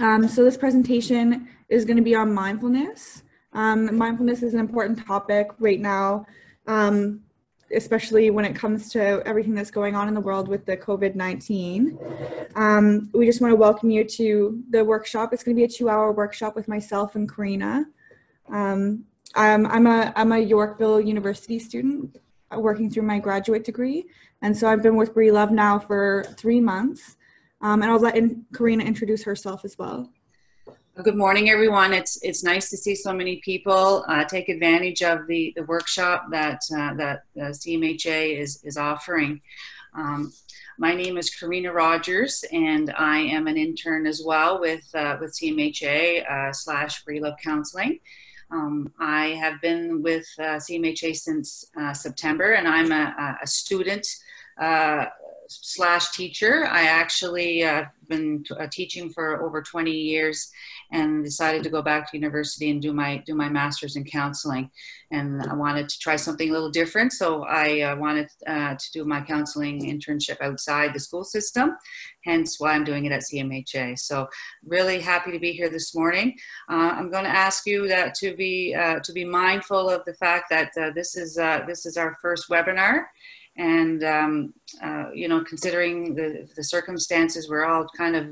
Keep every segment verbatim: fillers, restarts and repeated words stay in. Um, so this presentation is going to be on mindfulness. Um, mindfulness is an important topic right now, um, especially when it comes to everything that's going on in the world with the COVID nineteen. Um, we just want to welcome you to the workshop. It's going to be a two-hour workshop with myself and Karina. Um, I'm, I'm, a, I'm a Yorkville University student working through my graduate degree, and so I've been with Breelove now for three months. Um, and I'll let in Karina introduce herself as well. Good morning, everyone. It's it's nice to see so many people uh, take advantage of the, the workshop that uh, that uh, C M H A is, is offering. Um, my name is Karina Rogers, and I am an intern as well with uh, with C M H A uh, slash Breelove Counselling. Um, I have been with uh, C M H A since uh, September, and I'm a, a student uh, slash teacher. I actually have uh, been t uh, teaching for over twenty years and decided to go back to university and do my do my master's in counseling. And I wanted to try something a little different, so I uh, wanted uh, to do my counseling internship outside the school system, hence why I'm doing it at C M H A. So really happy to be here this morning. Uh, I'm going to ask you that to be uh, to be mindful of the fact that uh, this is uh, this is our first webinar. And, um, uh, you know, considering the, the circumstances, we're all kind of,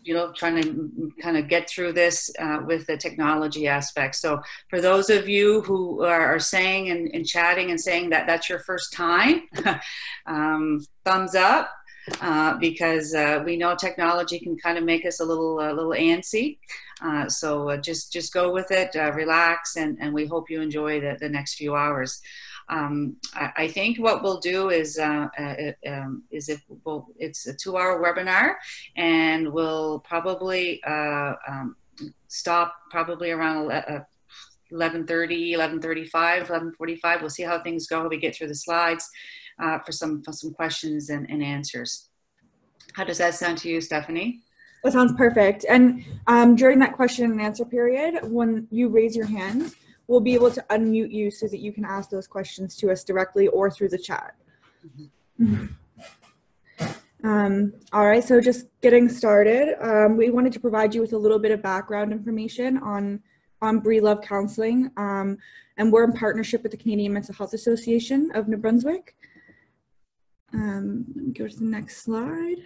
you know, trying to kind of get through this uh, with the technology aspect. So for those of you who are, are saying and, and chatting and saying that that's your first time, um, thumbs up, uh, because uh, we know technology can kind of make us a little, a little antsy. Uh, so uh, just, just go with it, uh, relax, and, and we hope you enjoy the, the next few hours. Um, I, I think what we'll do is, uh, uh, um, is if we'll, it's a two-hour webinar, and we'll probably uh, um, stop probably around eleven thirty, eleven thirty-five, eleven forty-five. We'll see how things go. We get through the slides uh, for some for some questions and, and answers. How does that sound to you, Stephanie? That sounds perfect. And um, during that question and answer period, when you raise your hand, we'll be able to unmute you so that you can ask those questions to us directly or through the chat. Mm-hmm. um, all right, so just getting started, um, we wanted to provide you with a little bit of background information on, on Breelove Counselling, um, and we're in partnership with the Canadian Mental Health Association of New Brunswick. Um, let me go to the next slide.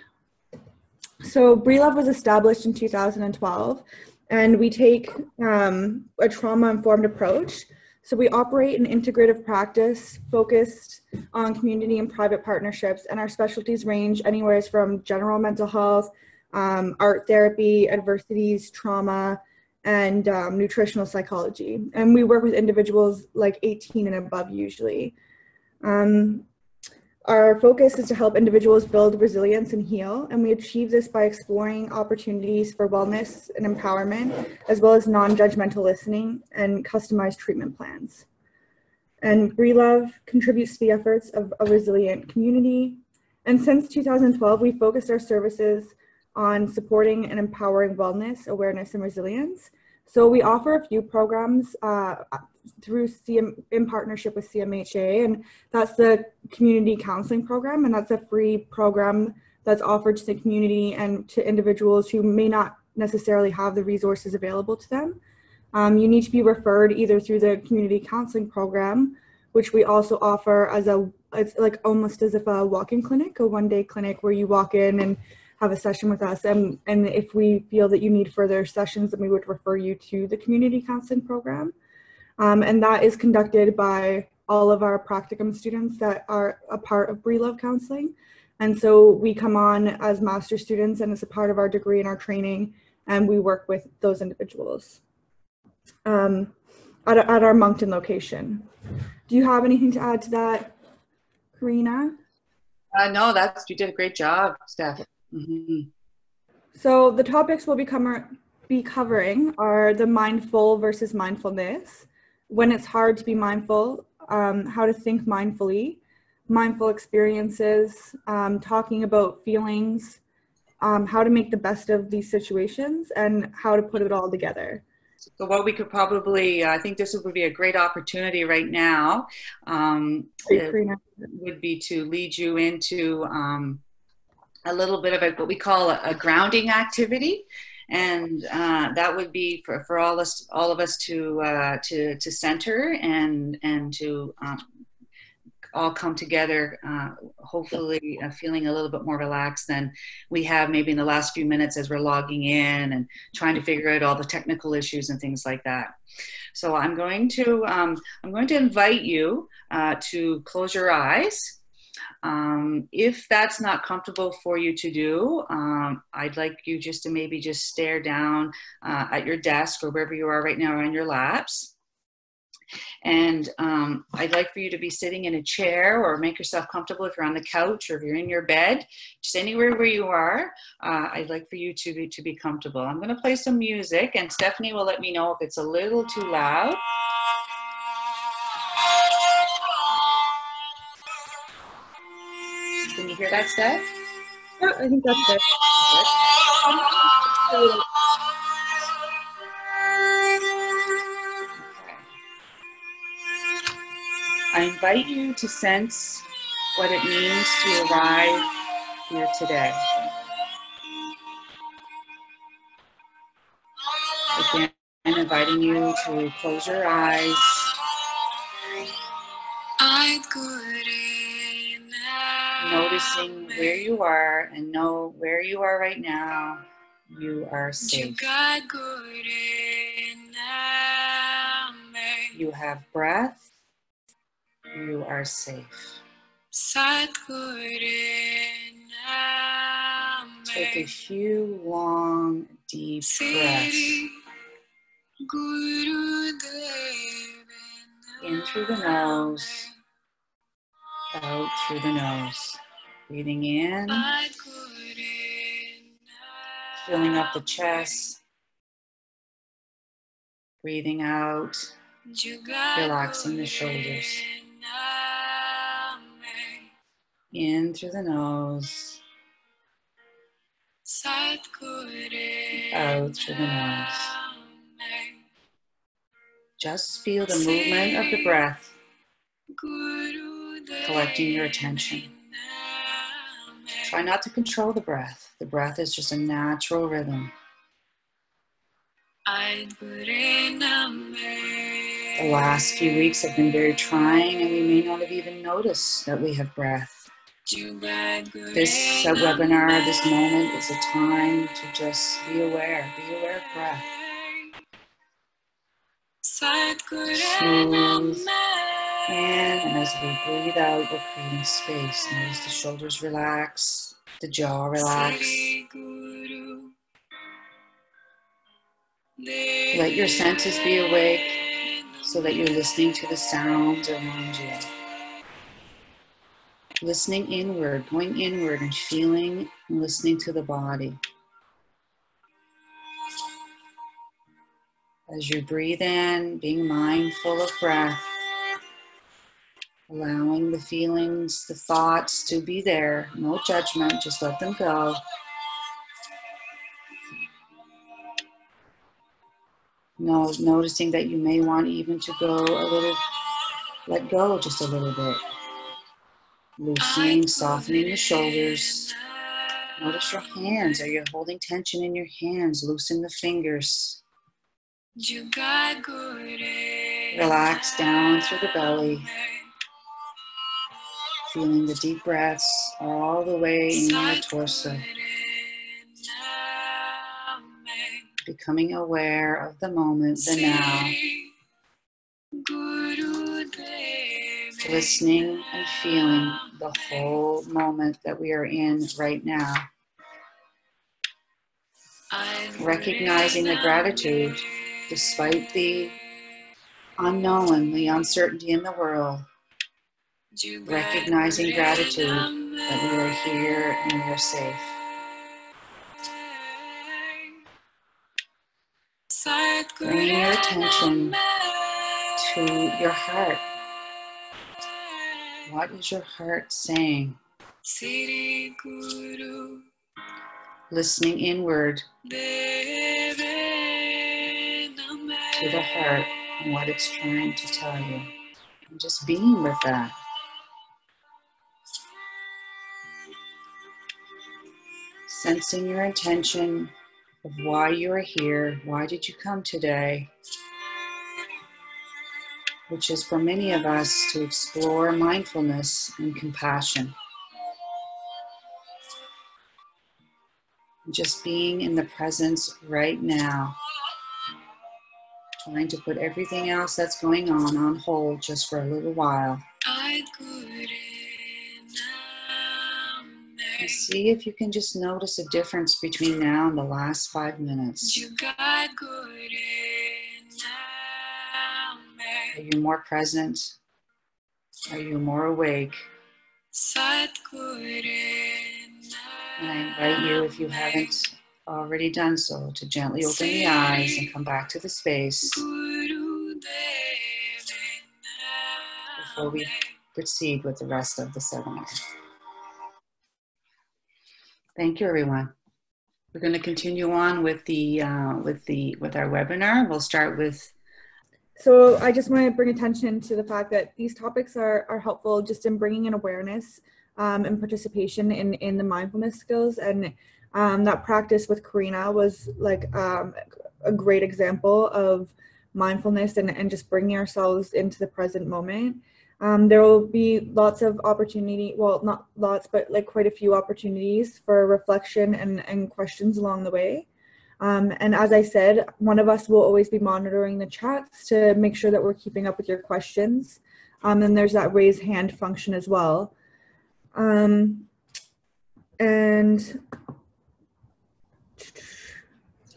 So Breelove was established in two thousand twelve. And we take um, a trauma-informed approach. So we operate an integrative practice focused on community and private partnerships, and our specialties range anywhere from general mental health, um, art therapy, adversities, trauma, and um, nutritional psychology. And we work with individuals like eighteen and above usually. Um, Our focus is to help individuals build resilience and heal, and we achieve this by exploring opportunities for wellness and empowerment, as well as non-judgmental listening and customized treatment plans. And Breelove contributes to the efforts of a resilient community. And since two thousand twelve, we focused our services on supporting and empowering wellness, awareness, and resilience. So we offer a few programs uh, through C M, in partnership with C M H A, and that's the community counseling program, and that's a free program that's offered to the community and to individuals who may not necessarily have the resources available to them. Um, you need to be referred either through the community counseling program, which we also offer as a, it's like almost as if a walk-in clinic, a one-day clinic where you walk in and have a session with us, and, and if we feel that you need further sessions, then we would refer you to the community counseling program. Um, and that is conducted by all of our practicum students that are a part of Breelove Counselling. And so we come on as master students, and it's a part of our degree and our training, and we work with those individuals um, at, at our Moncton location. Do you have anything to add to that, Karina? Uh, no, that's, you did a great job, Steph. Mm-hmm. So the topics we'll be, com be covering are the mindful versus mindfulness, when it's hard to be mindful, um, how to think mindfully, mindful experiences, um, talking about feelings, um, how to make the best of these situations, and how to put it all together. So what we could probably, uh, I think this would be a great opportunity right now, um, would be to lead you into um, a little bit of a, what we call a, a grounding activity. And uh, that would be for, for all us, all of us to uh, to to center and and to um, all come together, uh, hopefully uh, feeling a little bit more relaxed than we have maybe in the last few minutes as we're logging in and trying to figure out all the technical issues and things like that. So I'm going to um, I'm going to invite you uh, to close your eyes. Um, if that's not comfortable for you to do, um, I'd like you just to maybe just stare down uh, at your desk or wherever you are right now, or on your laps. And um, I'd like for you to be sitting in a chair or make yourself comfortable if you're on the couch or if you're in your bed, just anywhere where you are. Uh, I'd like for you to be, to be comfortable. I'm going to play some music, and Stephanie will let me know if it's a little too loud. Can you hear that, Steph? Oh, I think that's good. Good. I invite you to sense what it means to arrive here today. Again, I'm inviting you to close your eyes. Noticing where you are, and know where you are right now, you are safe. You have breath. You are safe. Take a few long, deep breaths in through the nose, out through the nose. Breathing in, filling up the chest. Breathing out, relaxing the shoulders. In through the nose, out through the nose. Just feel the movement of the breath, collecting your attention. Try not to control the breath. The breath is just a natural rhythm. The last few weeks have been very trying, and we may not have even noticed that we have breath. This uh, webinar, this moment, is a time to just be aware, be aware of breath. Smooth. And as we breathe out, we're creating space. Notice the shoulders relax, the jaw relax. Let your senses be awake so that you're listening to the sounds around you. Listening inward, going inward and feeling and listening to the body. As you breathe in, being mindful of breath. Allowing the feelings, the thoughts to be there. No judgment, just let them go. No, noticing that you may want even to go a little, let go just a little bit. Loosening, softening the shoulders. Notice your hands. Are you holding tension in your hands? Loosen the fingers. Relax down through the belly. Feeling the deep breaths all the way in your torso. Becoming aware of the moment, the now. Listening and feeling the whole moment that we are in right now. Recognizing the gratitude despite the unknown, the uncertainty in the world. Recognizing gratitude that we are here and we are safe. Bring your attention to your heart. What is your heart saying? Listening inward to the heart and what it's trying to tell you. And just being with that. Sensing your intention, of why you are here, why did you come today, which is for many of us to explore mindfulness and compassion. Just being in the presence right now, trying to put everything else that's going on on hold just for a little while. And see if you can just notice a difference between now and the last five minutes. Are you more present? Are you more awake? And I invite you, if you haven't already done so, to gently open the eyes and come back to the space before we proceed with the rest of the seminar. Thank you, everyone. We're going to continue on with the uh, with the with our webinar. We'll start with. So I just want to bring attention to the fact that these topics are are helpful just in bringing an awareness. Um, and participation in, in the mindfulness skills. And um, that practice with Karina was like um, a great example of mindfulness and, and just bringing ourselves into the present moment. Um, there will be lots of opportunity, well, not lots, but like quite a few opportunities for reflection and, and questions along the way. Um, and as I said, one of us will always be monitoring the chats to make sure that we're keeping up with your questions. Um, and there's that raise hand function as well. Um, and,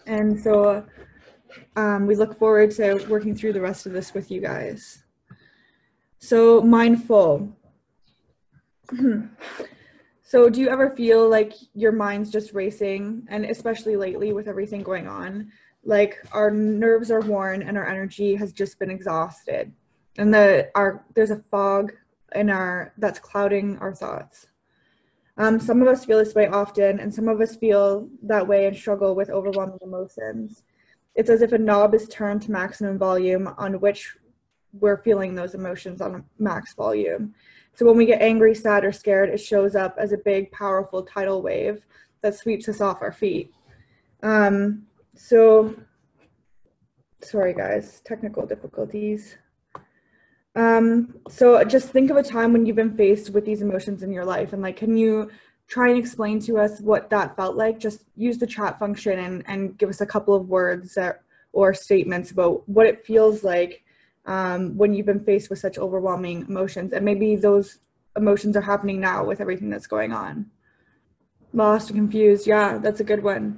and so um, we look forward to working through the rest of this with you guys. So mindful. So do you ever feel like your mind's just racing, and especially lately with everything going on, like our nerves are worn and our energy has just been exhausted, and the, our, there's a fog in our that's clouding our thoughts. Um, some of us feel this way often, and some of us feel that way and struggle with overwhelming emotions. It's as if a knob is turned to maximum volume on which we're feeling those emotions on max volume. So when we get angry, sad, or scared, it shows up as a big, powerful tidal wave that sweeps us off our feet. Um, so, sorry guys, technical difficulties. Um, so just think of a time when you've been faced with these emotions in your life, and like, can you try and explain to us what that felt like? Just use the chat function and, and give us a couple of words that, or statements about what it feels like um, when you've been faced with such overwhelming emotions, and maybe those emotions are happening now with everything that's going on. Lost and confused, yeah, that's a good one.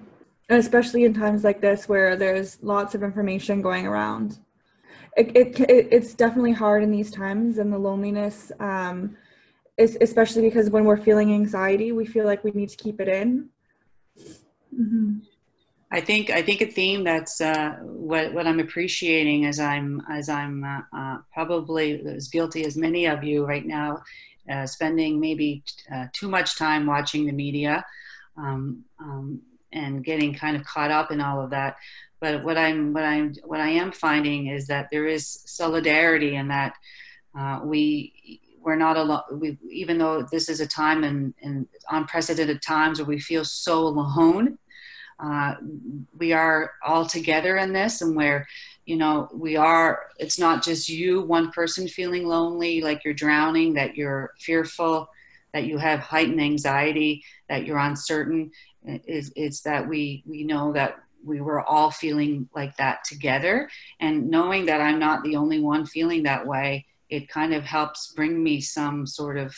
And especially in times like this where there's lots of information going around. It, it, it's definitely hard in these times, and the loneliness, um, is, especially because when we're feeling anxiety, we feel like we need to keep it in. Mm-hmm. I think I think a theme that's uh, what what I'm appreciating as I'm as I'm uh, uh, probably as guilty as many of you right now, uh, spending maybe uh, too much time watching the media, um, um, and getting kind of caught up in all of that. But what I'm, what I'm, what I am finding is that there is solidarity in that uh, we we're not alone. We, even though this is a time and and unprecedented times where we feel so alone, uh, we are all together in this, and where, you know, we are. It's not just you, one person feeling lonely, like you're drowning, that you're fearful, that you have heightened anxiety, that you're uncertain. It's, it's that we we know that. We were all feeling like that together, and knowing that I'm not the only one feeling that way, it kind of helps bring me some sort of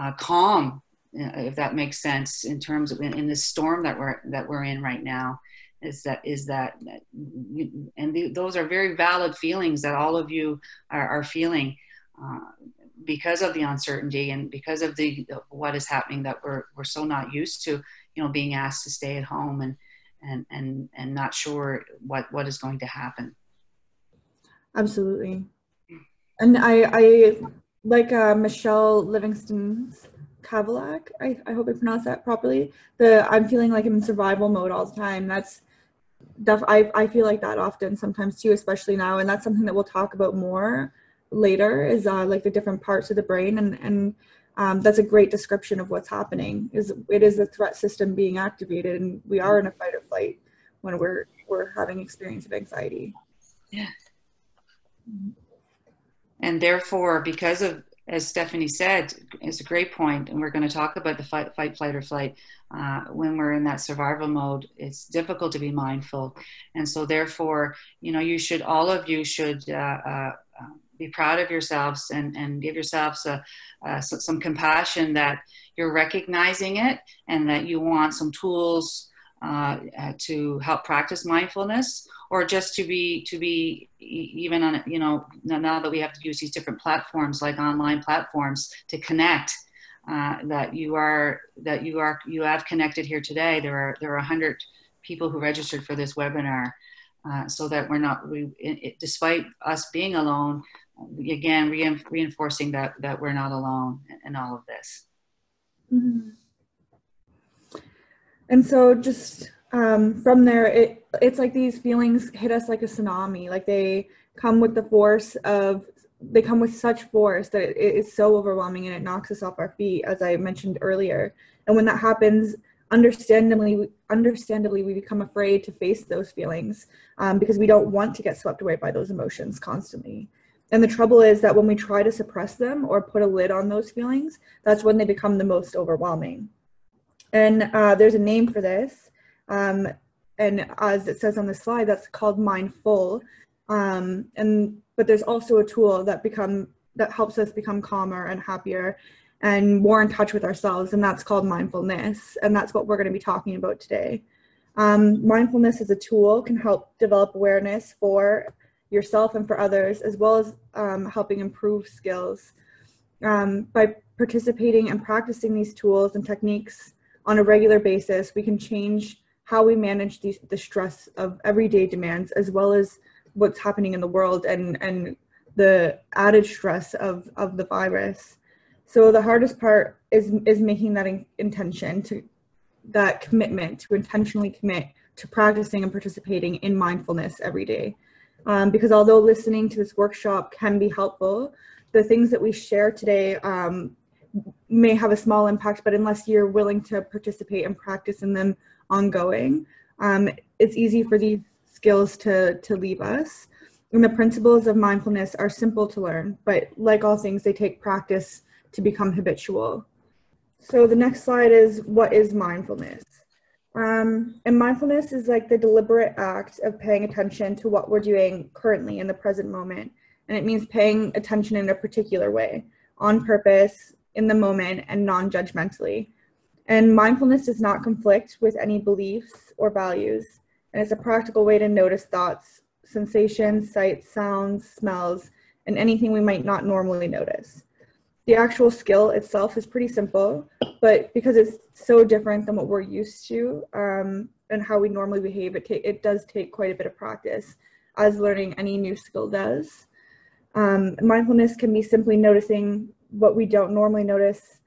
uh, calm, if that makes sense, in terms of in, in this storm that we're that we're in right now. Is that is that, that you, and th those are very valid feelings that all of you are, are feeling uh, because of the uncertainty and because of the what is happening that we're we're so not used to, you know, being asked to stay at home and. And, and, and not sure what, what is going to happen. Absolutely. And I, I like uh, Michelle Livingston's Kavalak, I, I hope I pronounced that properly. The I'm feeling like I'm in survival mode all the time. That's, def I, I feel like that often sometimes too, especially now. And that's something that we'll talk about more later is uh, like the different parts of the brain. And, and Um, that's a great description of what's happening. Is it is the threat system being activated, and we are in a fight or flight when we're we're having experience of anxiety. Yeah. And therefore, because of, as Stephanie said, it's a great point, and we're going to talk about the fight, fight, flight, or flight. Uh, when we're in that survival mode, it's difficult to be mindful. And so therefore, you know, you should, all of you should uh, uh, be proud of yourselves and, and give yourselves a, uh, so, some compassion that you're recognizing it and that you want some tools uh, uh, to help practice mindfulness, or just to be, to be even on, you know, now that we have to use these different platforms, like online platforms, to connect, uh, that you are, that you are, you have connected here today. There are, there are a hundred people who registered for this webinar, uh, so that we're not, we, it, it, despite us being alone, again, reinf- reinforcing that, that we're not alone in, in all of this. Mm-hmm. And so just, Um, from there, it, it's like these feelings hit us like a tsunami. Like they come with the force of, they come with such force that it, it's so overwhelming and it knocks us off our feet, as I mentioned earlier. And when that happens, understandably, understandably, we become afraid to face those feelings um, because we don't want to get swept away by those emotions constantly. And the trouble is that when we try to suppress them or put a lid on those feelings, that's when they become the most overwhelming. And uh, there's a name for this. Um, and as it says on the slide, that's called mindful. Um, and, but there's also a tool that become, that helps us become calmer and happier and more in touch with ourselves. And that's called mindfulness. And that's what we're going to be talking about today. Um, mindfulness as a tool can help develop awareness for yourself and for others, as well as um, helping improve skills. Um, by participating and practicing these tools and techniques on a regular basis, we can change how we manage these, the stress of everyday demands, as well as what's happening in the world and, and the added stress of, of the virus. So the hardest part is, is making that in, intention, to that commitment, to intentionally commit to practicing and participating in mindfulness every day. Um, because although listening to this workshop can be helpful, the things that we share today um, may have a small impact, but unless you're willing to participate and practice in them ongoing, um, it's easy for these skills to, to leave us. And the principles of mindfulness are simple to learn, but like all things, they take practice to become habitual. So the next slide is, what is mindfulness? Um, and mindfulness is like the deliberate act of paying attention to what we're doing currently in the present moment. And it means paying attention in a particular way, on purpose, in the moment, and non-judgmentally. And mindfulness does not conflict with any beliefs or values, and it's a practical way to notice thoughts, sensations, sights, sounds, smells, and anything we might not normally notice. The actual skill itself is pretty simple, but because it's so different than what we're used to um, and how we normally behave, it, it does take quite a bit of practice, as learning any new skill does. Um, mindfulness can be simply noticing what we don't normally notice.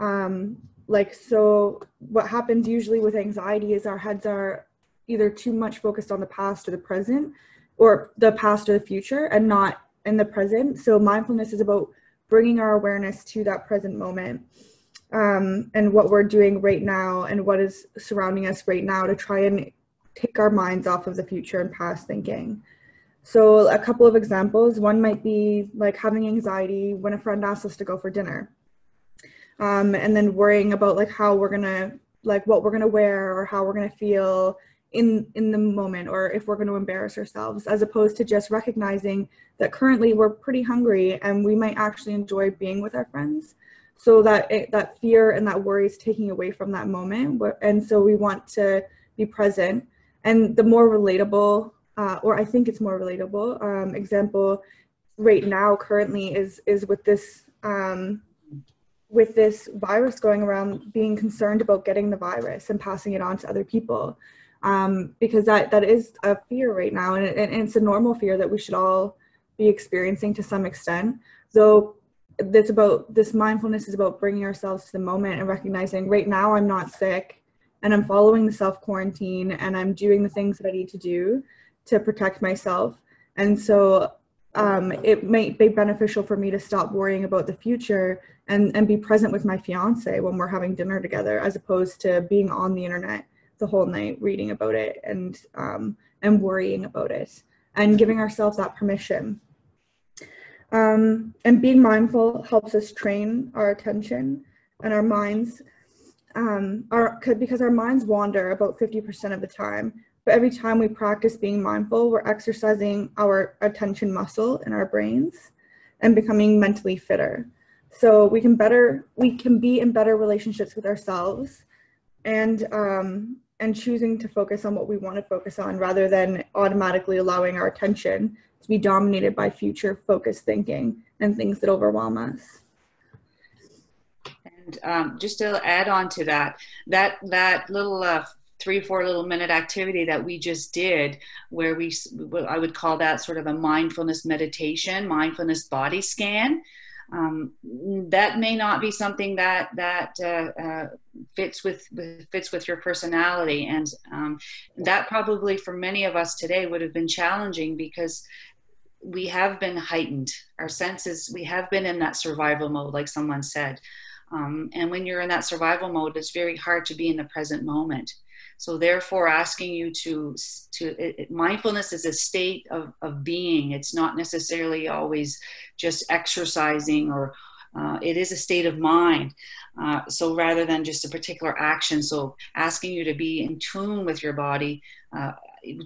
Um, like, so what happens usually with anxiety is our heads are either too much focused on the past or the present, or the past or the future, and not in the present. So mindfulness is about bringing our awareness to that present moment um, and what we're doing right now and what is surrounding us right now, to try and take our minds off of the future and past thinking. So a couple of examples, one might be like having anxiety when a friend asks us to go for dinner, um, and then worrying about like how we're gonna, like what we're gonna wear or how we're gonna feel in, in the moment, or if we're gonna embarrass ourselves, as opposed to just recognizing that currently we're pretty hungry and we might actually enjoy being with our friends. So that, it, that fear and that worry is taking away from that moment. And so we want to be present. And the more relatable, Uh, or I think it's more relatable, um, example right now currently is is with this um, with this virus going around, being concerned about getting the virus and passing it on to other people, um, because that that is a fear right now, and, it, and it's a normal fear that we should all be experiencing to some extent. So that's about, this mindfulness is about bringing ourselves to the moment and recognizing right now I'm not sick, and I'm following the self-quarantine, and I'm doing the things that I need to do to protect myself. And so um, it might be beneficial for me to stop worrying about the future and, and be present with my fiance when we're having dinner together, as opposed to being on the internet the whole night reading about it and, um, and worrying about it, and giving ourselves that permission. Um, and being mindful helps us train our attention and our minds, um, our, because our minds wander about fifty percent of the time. But every time we practice being mindful, we're exercising our attention muscle in our brains and becoming mentally fitter. So we can better, we can be in better relationships with ourselves, and, um, and choosing to focus on what we want to focus on, rather than automatically allowing our attention to be dominated by future focused thinking and things that overwhelm us. And um, just to add on to that, that, that little uh, three, four little minute activity that we just did, where we, I would call that sort of a mindfulness meditation, mindfulness body scan. Um, that may not be something that, that uh, uh, fits with, with, fits with your personality. And um, that probably for many of us today would have been challenging, because we have been heightened. Our senses, we have been in that survival mode, like someone said. Um, and when you're in that survival mode, it's very hard to be in the present moment. So therefore asking you to, to it, mindfulness is a state of, of being. It's not necessarily always just exercising, or uh, it is a state of mind. Uh, so rather than just a particular action. So asking you to be in tune with your body uh,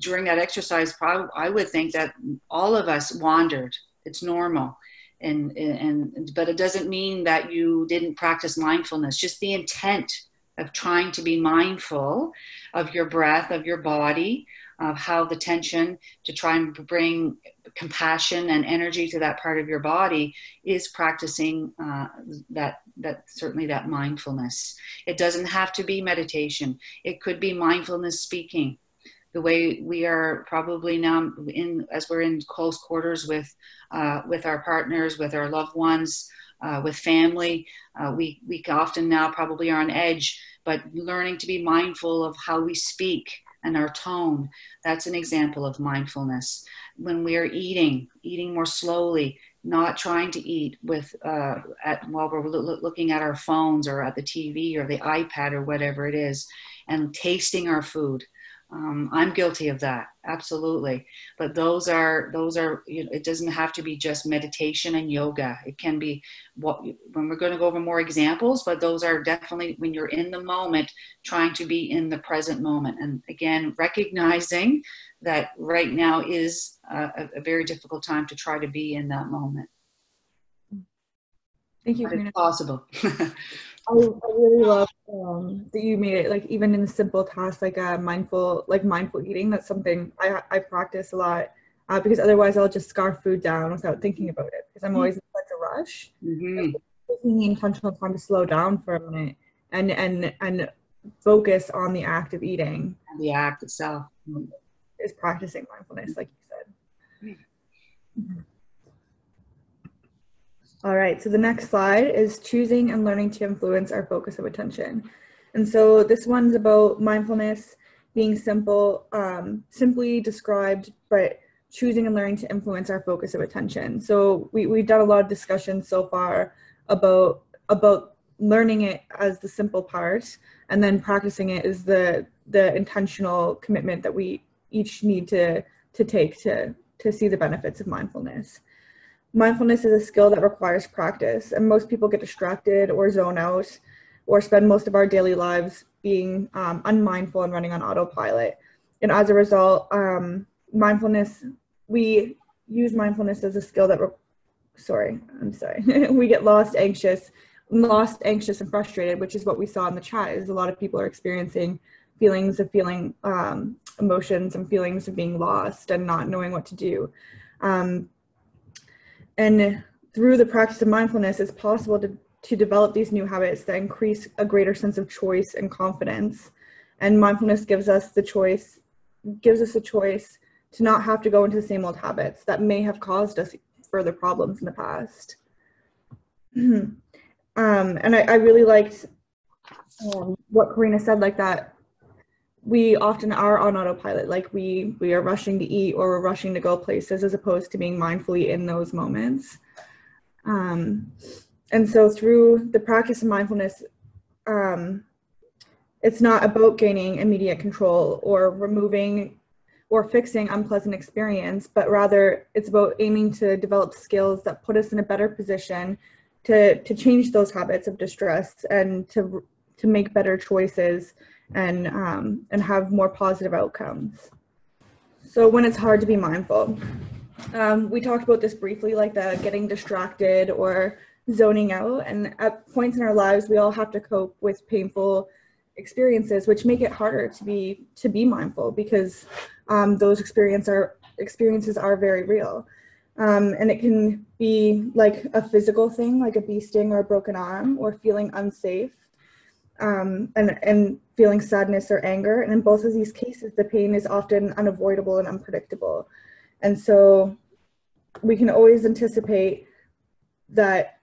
during that exercise, probably, I would think that all of us wandered. It's normal. And, and, and, but it doesn't mean that you didn't practice mindfulness, just the intent of trying to be mindful of your breath, of your body, of how the tension, to try and bring compassion and energy to that part of your body, is practicing uh, that, that certainly that mindfulness. It doesn't have to be meditation. It could be mindfulness speaking. The way we are probably now in, as we're in close quarters with, uh, with our partners, with our loved ones, Uh, with family, uh, we, we often now probably are on edge, but learning to be mindful of how we speak and our tone, that's an example of mindfulness. When we're eating, eating more slowly, not trying to eat with, uh, at, while we're lo- looking at our phones or at the T V or the iPad or whatever it is, and tasting our food. Um, I'm guilty of that, absolutely. But those are, those are, you know, it doesn't have to be just meditation and yoga. It can be, what, when we're going to go over more examples, but those are definitely when you're in the moment, trying to be in the present moment. And again, recognizing that right now is a, a very difficult time to try to be in that moment. Thank you, Karina. It's possible. I, I really love um, that you made it, like, even in the simple tasks, like uh, mindful, like mindful eating. That's something I, I practice a lot uh, because otherwise I'll just scarf food down without thinking about it, because I'm always in such a rush. Mm-hmm. Taking the intentional time to slow down for a minute and and and focus on the act of eating. And the act itself is practicing mindfulness, like you said. Mm-hmm. All right, so the next slide is choosing and learning to influence our focus of attention. And so this one's about mindfulness being simple, um, simply described, but choosing and learning to influence our focus of attention. So we, we've done a lot of discussion so far about, about learning it as the simple part, and then practicing it is the, the intentional commitment that we each need to, to take to, to see the benefits of mindfulness. Mindfulness is a skill that requires practice, and most people get distracted or zone out or spend most of our daily lives being um, unmindful and running on autopilot. And as a result, um, mindfulness, we use mindfulness as a skill that, re sorry, I'm sorry, we get lost, anxious, lost, anxious, and frustrated, which is what we saw in the chat, is a lot of people are experiencing feelings of feeling um, emotions and feelings of being lost and not knowing what to do. Um, And through the practice of mindfulness, it's possible to, to develop these new habits that increase a greater sense of choice and confidence. And mindfulness gives us the choice, gives us a choice to not have to go into the same old habits that may have caused us further problems in the past. um, and I, I really liked um, what Karina said, like that we often are on autopilot, like we, we are rushing to eat or we're rushing to go places, as opposed to being mindfully in those moments. Um, and so through the practice of mindfulness, um, It's not about gaining immediate control or removing or fixing unpleasant experience, but rather it's about aiming to develop skills that put us in a better position to, to change those habits of distress and to, to make better choices and, um, and have more positive outcomes. So when it's hard to be mindful, um, we talked about this briefly, like the getting distracted or zoning out, and at points in our lives, we all have to cope with painful experiences, which make it harder to be to be mindful, because um, those experiences are experiences are very real, um, and it can be like a physical thing, like a bee sting or a broken arm, or feeling unsafe, um, and and feeling sadness or anger. And in both of these cases, the pain is often unavoidable and unpredictable, and so we can always anticipate that.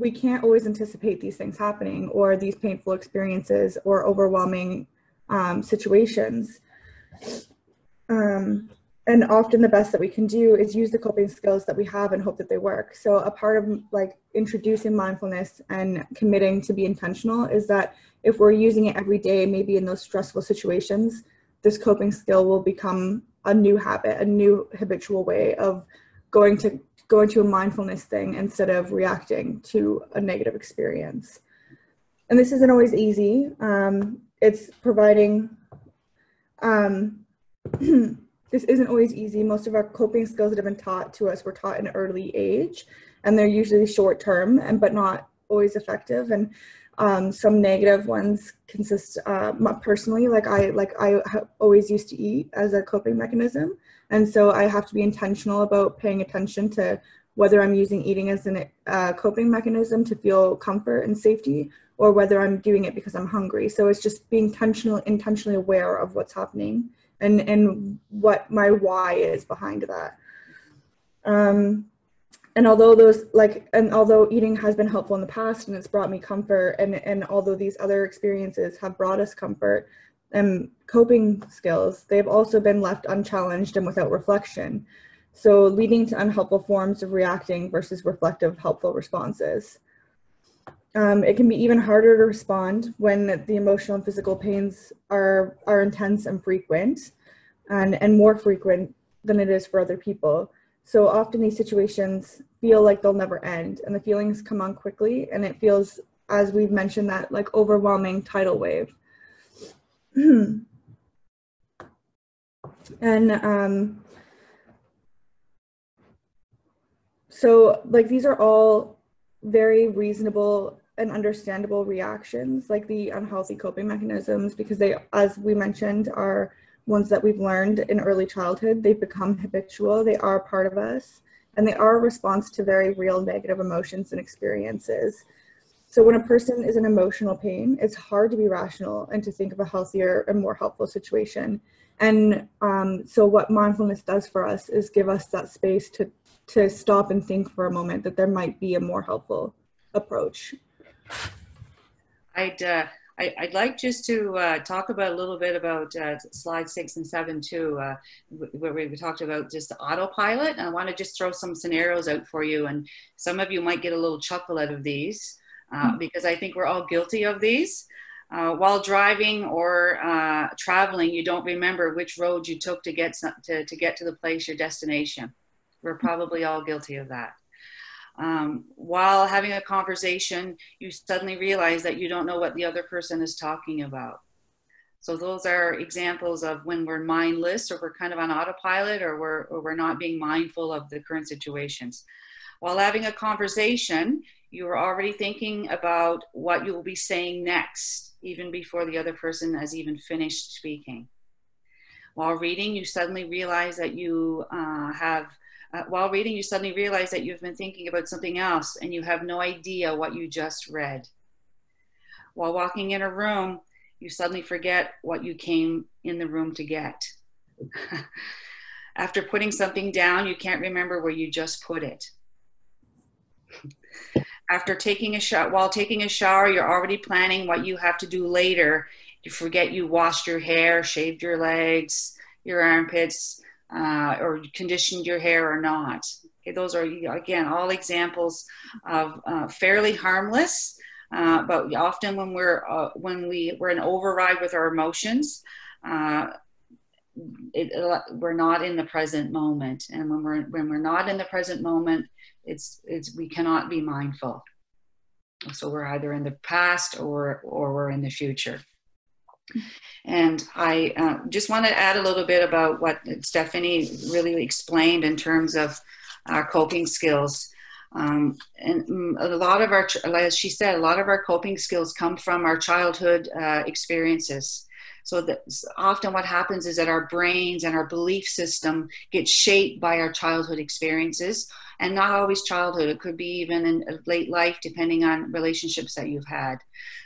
We can't always anticipate these things happening or these painful experiences or overwhelming um, situations. Um, and often the best that we can do is use the coping skills that we have and hope that they work. So a part of like introducing mindfulness and committing to be intentional is that if we're using it every day, maybe in those stressful situations, this coping skill will become a new habit, a new habitual way of going to going to a mindfulness thing instead of reacting to a negative experience. And this isn't always easy. Um, it's providing, um, this isn't always easy. Most of our coping skills that have been taught to us were taught in an early age, and they're usually short term and but not always effective. And um, some negative ones consist, uh, personally, like I, like I always used to eat as a coping mechanism. And so I have to be intentional about paying attention to whether I'm using eating as a uh, coping mechanism to feel comfort and safety, or whether I'm doing it because I'm hungry. So it's just being intentional, intentionally aware of what's happening and, and what my why is behind that. Um, and although those like, and although eating has been helpful in the past and it's brought me comfort, and, and although these other experiences have brought us comfort, and coping skills, they've also been left unchallenged and without reflection, so leading to unhelpful forms of reacting versus reflective, helpful responses. Um, it can be even harder to respond when the emotional and physical pains are, are intense and frequent, and, and more frequent than it is for other people. So often these situations feel like they'll never end, and the feelings come on quickly, and it feels, as we've mentioned, that like overwhelming tidal wave. And um, so like these are all very reasonable and understandable reactions, like the unhealthy coping mechanisms, because they, as we mentioned, are ones that we've learned in early childhood. They've become habitual, they are part of us, and they are a response to very real negative emotions and experiences. So when a person is in emotional pain, it's hard to be rational and to think of a healthier and more helpful situation. And um, so what mindfulness does for us is give us that space to, to stop and think for a moment that there might be a more helpful approach. I'd, uh, I, I'd like just to uh, talk about a little bit about uh, slide six and seven too, uh, where we talked about just the autopilot. I want to just throw some scenarios out for you, and some of you might get a little chuckle out of these. Uh, because I think we're all guilty of these. Uh, while driving or uh, traveling, you don't remember which road you took to get some, to, to get to the place, your destination. We're probably all guilty of that. Um, while having a conversation, you suddenly realize that you don't know what the other person is talking about. So those are examples of when we're mindless, or we're kind of on autopilot, or we're, or we're not being mindful of the current situations. While having a conversation, you are already thinking about what you will be saying next, even before the other person has even finished speaking. While reading, you suddenly realize that you uh, have, uh, while reading, you suddenly realize that you've been thinking about something else, and you have no idea what you just read. While walking in a room, you suddenly forget what you came in the room to get. After putting something down, you can't remember where you just put it. After taking a shower, while taking a shower, you're already planning what you have to do later. You forget you washed your hair, shaved your legs, your armpits, uh, or conditioned your hair or not. Okay, those are, again, all examples of uh, fairly harmless Uh, but often when we're uh, when we we're in override with our emotions, uh, it, we're not in the present moment. And when we're when we're not in the present moment, it's it's we cannot be mindful. So we're either in the past or or we're in the future. And I uh, just want to add a little bit about what Stephanie really explained in terms of our coping skills. Um, and a lot of our, as she said, a lot of our coping skills come from our childhood uh, experiences. So that often what happens is that our brains and our belief system get shaped by our childhood experiences, and not always childhood. It could be even in late life, depending on relationships that you've had.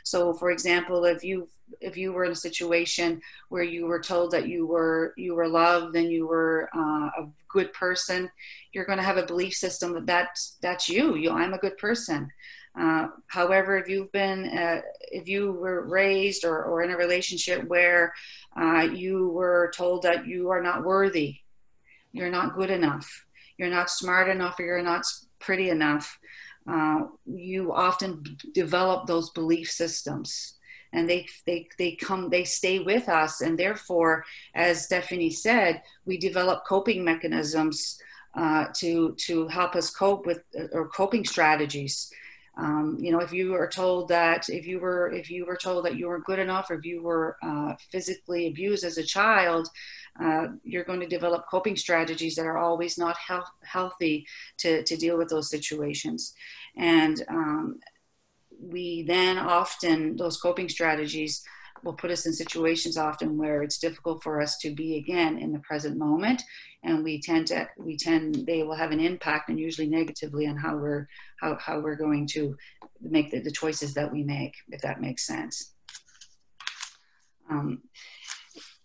So for example, if you if you were in a situation where you were told that you were you were loved and you were uh, a good person, you're going to have a belief system that that's, that's you, you, I'm a good person. Uh, however, if you've been, uh, if you were raised or, or in a relationship where uh, you were told that you are not worthy, you're not good enough, you're not smart enough, or you're not pretty enough, uh, you often develop those belief systems, and they, they, they come, they stay with us. And therefore, as Stephanie said, we develop coping mechanisms uh, to, to help us cope with, or coping strategies. Um, you know, if you are told that if you were if you were told that you weren't good enough, or if you were uh, physically abused as a child, uh, you're going to develop coping strategies that are always not health, healthy to, to deal with those situations. And um, we then often, those coping strategies will put us in situations often where it's difficult for us to be again in the present moment, and we tend to we tend they will have an impact, and usually negatively, on how we're how, how we're going to make the, the choices that we make, if that makes sense. Um,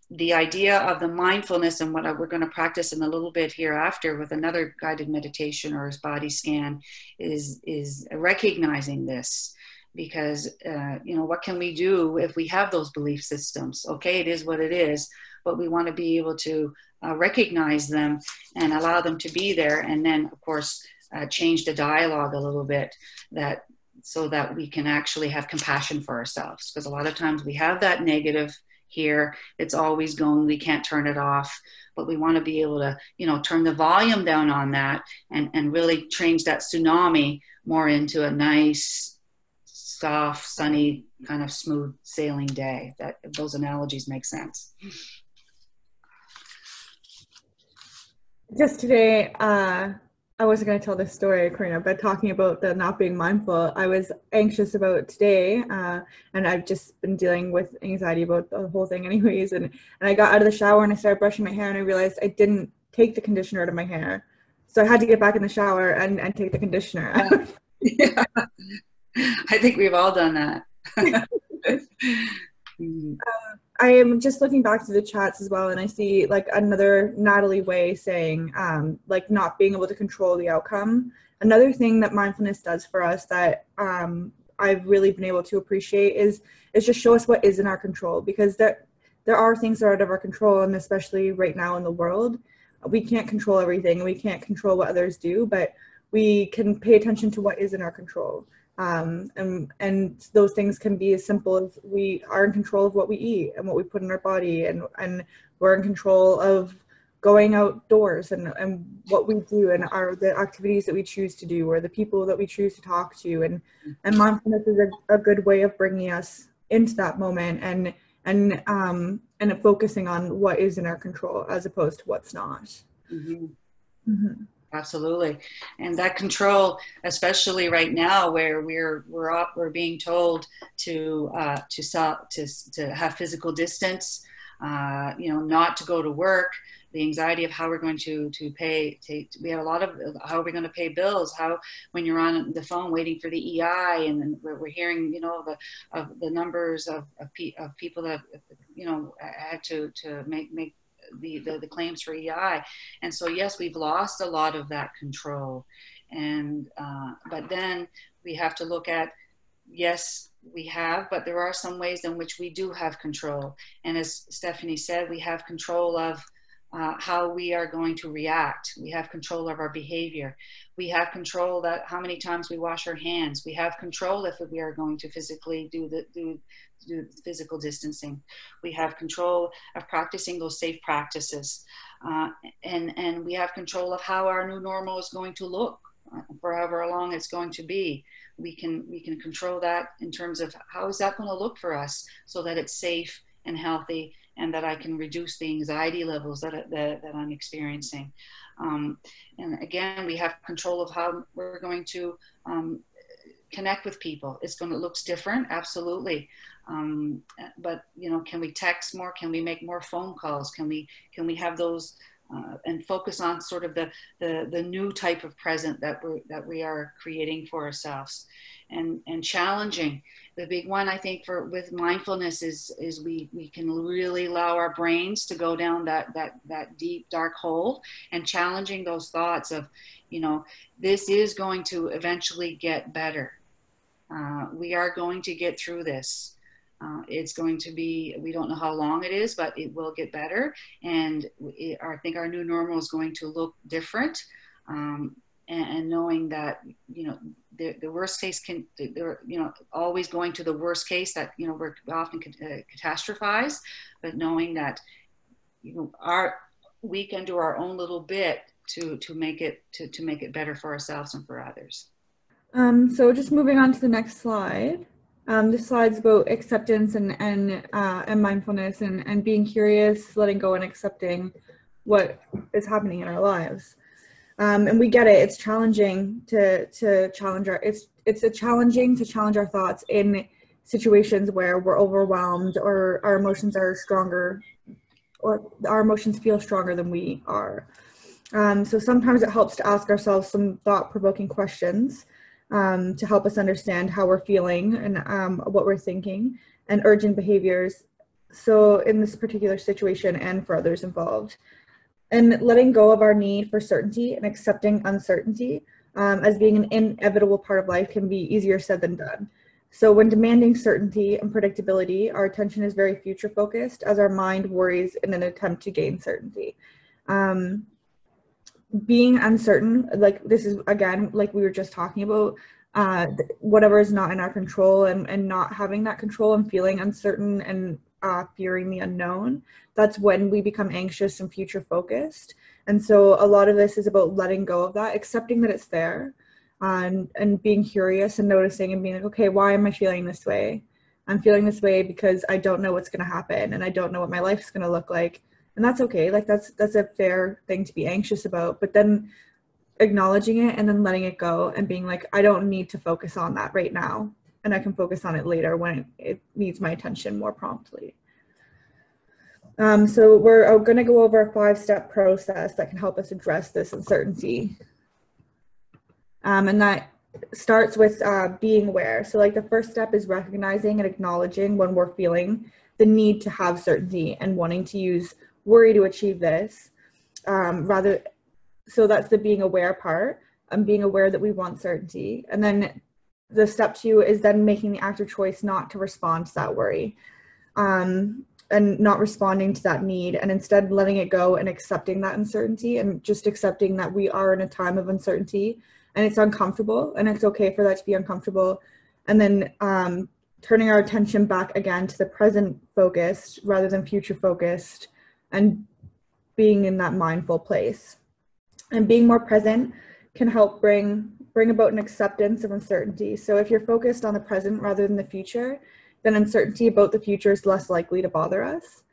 the idea of the mindfulness, and what I, we're going to practice in a little bit hereafter with another guided meditation or body scan, is is recognizing this. Because, uh, you know, what can we do if we have those belief systems? Okay, it is what it is, but we want to be able to uh, recognize them and allow them to be there. And then, of course, uh, change the dialogue a little bit, that so that we can actually have compassion for ourselves. Because a lot of times we have that negative here. It's always going, we can't turn it off. But we want to be able to, you know, turn the volume down on that and, and really change that tsunami more into a nice, soft, sunny, kind of smooth sailing day. That those analogies make sense. Just today, uh, I wasn't going to tell this story, Corinna, but talking about the not being mindful, I was anxious about today, uh, and I've just been dealing with anxiety about the whole thing anyways, and, and I got out of the shower and I started brushing my hair, and I realized I didn't take the conditioner out of my hair. So I had to get back in the shower and, and take the conditioner out. Yeah. I think we've all done that. um, I am just looking back to the chats as well, and I see like another Natalie Way saying um, like not being able to control the outcome. Another thing that mindfulness does for us that um, I've really been able to appreciate is is just show us what is in our control, because there, there are things that are out of our control, and especially right now in the world. We can't control everything. We can't control what others do, but we can pay attention to what is in our control. Um, and, and those things can be as simple as we are in control of what we eat and what we put in our body, and, and we're in control of going outdoors and, and what we do, and our, the activities that we choose to do, or the people that we choose to talk to. And, and mindfulness is a, a good way of bringing us into that moment and, and, um, and focusing on what is in our control as opposed to what's not. Mm-hmm. Mm-hmm. Absolutely. And that control, especially right now where we're we're up, we're being told to uh, to sell, to to have physical distance, uh, you know, not to go to work, the anxiety of how we're going to to pay. To, we have a lot of how are we going to pay bills? How, when you're on the phone waiting for the E I, and then we're, we're hearing, you know, the of the numbers of of, pe of people that, you know, had to to make make. The, the, the claims for E I. And so, yes, we've lost a lot of that control. And, uh, but then we have to look at, yes, we have, but there are some ways in which we do have control. And as Stephanie said, we have control of, uh, how we are going to react. We have control of our behavior. We have control that how many times we wash our hands. We have control if we are going to physically do the do, do physical distancing. We have control of practicing those safe practices. Uh, and, and we have control of how our new normal is going to look, uh, for however long it's going to be. We can, we can control that in terms of how is that going to look for us so that it's safe and healthy, and that I can reduce the anxiety levels that, that, that I'm experiencing. Um, and again, we have control of how we're going to um, connect with people. It's going to look different, absolutely. Um, but, you know, can we text more? Can we make more phone calls? Can we, can we have those uh, and focus on sort of the, the, the new type of present that, we're, that we are creating for ourselves? And, and challenging. The big one, I think, for with mindfulness is, is we, we can really allow our brains to go down that, that, that deep, dark hole, and challenging those thoughts of, you know, this is going to eventually get better. Uh, we are going to get through this. Uh, it's going to be, we don't know how long it is, but it will get better. And it, I think our new normal is going to look different. Um, And, and knowing that, you know, the, the worst case can, they're, you know, always going to the worst case that, you know, we're often uh, catastrophize, but knowing that, you know, our, we can do our own little bit to, to make it, to, to make it better for ourselves and for others. Um, so just moving on to the next slide. Um, this slide's about acceptance and, and, uh, and mindfulness and, and being curious, letting go and accepting what is happening in our lives. Um, and we get it. It's challenging to, to challenge our, it's, it's a challenging to challenge our thoughts in situations where we're overwhelmed or our emotions are stronger, or our emotions feel stronger than we are. Um, so sometimes it helps to ask ourselves some thought-provoking questions um, to help us understand how we're feeling and um, what we're thinking, and urgent behaviors. So in this particular situation and for others involved. And letting go of our need for certainty and accepting uncertainty um, as being an inevitable part of life can be easier said than done. So when demanding certainty and predictability, our attention is very future focused as our mind worries in an attempt to gain certainty. Um, being uncertain, like this is, again, like we were just talking about, uh, whatever is not in our control, and, and not having that control and feeling uncertain and Uh, fearing the unknown, that's when we become anxious and future focused. And so a lot of this is about letting go of that, accepting that it's there, and, and being curious and noticing and being like, okay, why am I feeling this way? I'm feeling this way because I don't know what's going to happen, and I don't know what my life's going to look like. And that's okay. Like that's, that's a fair thing to be anxious about, but then acknowledging it and then letting it go and being like, I don't need to focus on that right now. And I can focus on it later when it needs my attention more promptly. Um, so we're going to go over a five-step process that can help us address this uncertainty. Um, and that starts with uh, being aware. So like the first step is recognizing and acknowledging when we're feeling the need to have certainty and wanting to use worry to achieve this. Um, rather, so that's the being aware part, and being aware that we want certainty. And then the step two is then making the active choice not to respond to that worry um, and not responding to that need, and instead letting it go and accepting that uncertainty, and just accepting that we are in a time of uncertainty and it's uncomfortable, and it's okay for that to be uncomfortable. And then um, turning our attention back again to the present focused rather than future focused, and being in that mindful place, and being more present can help bring bring about an acceptance of uncertainty. So if you're focused on the present rather than the future, then uncertainty about the future is less likely to bother us.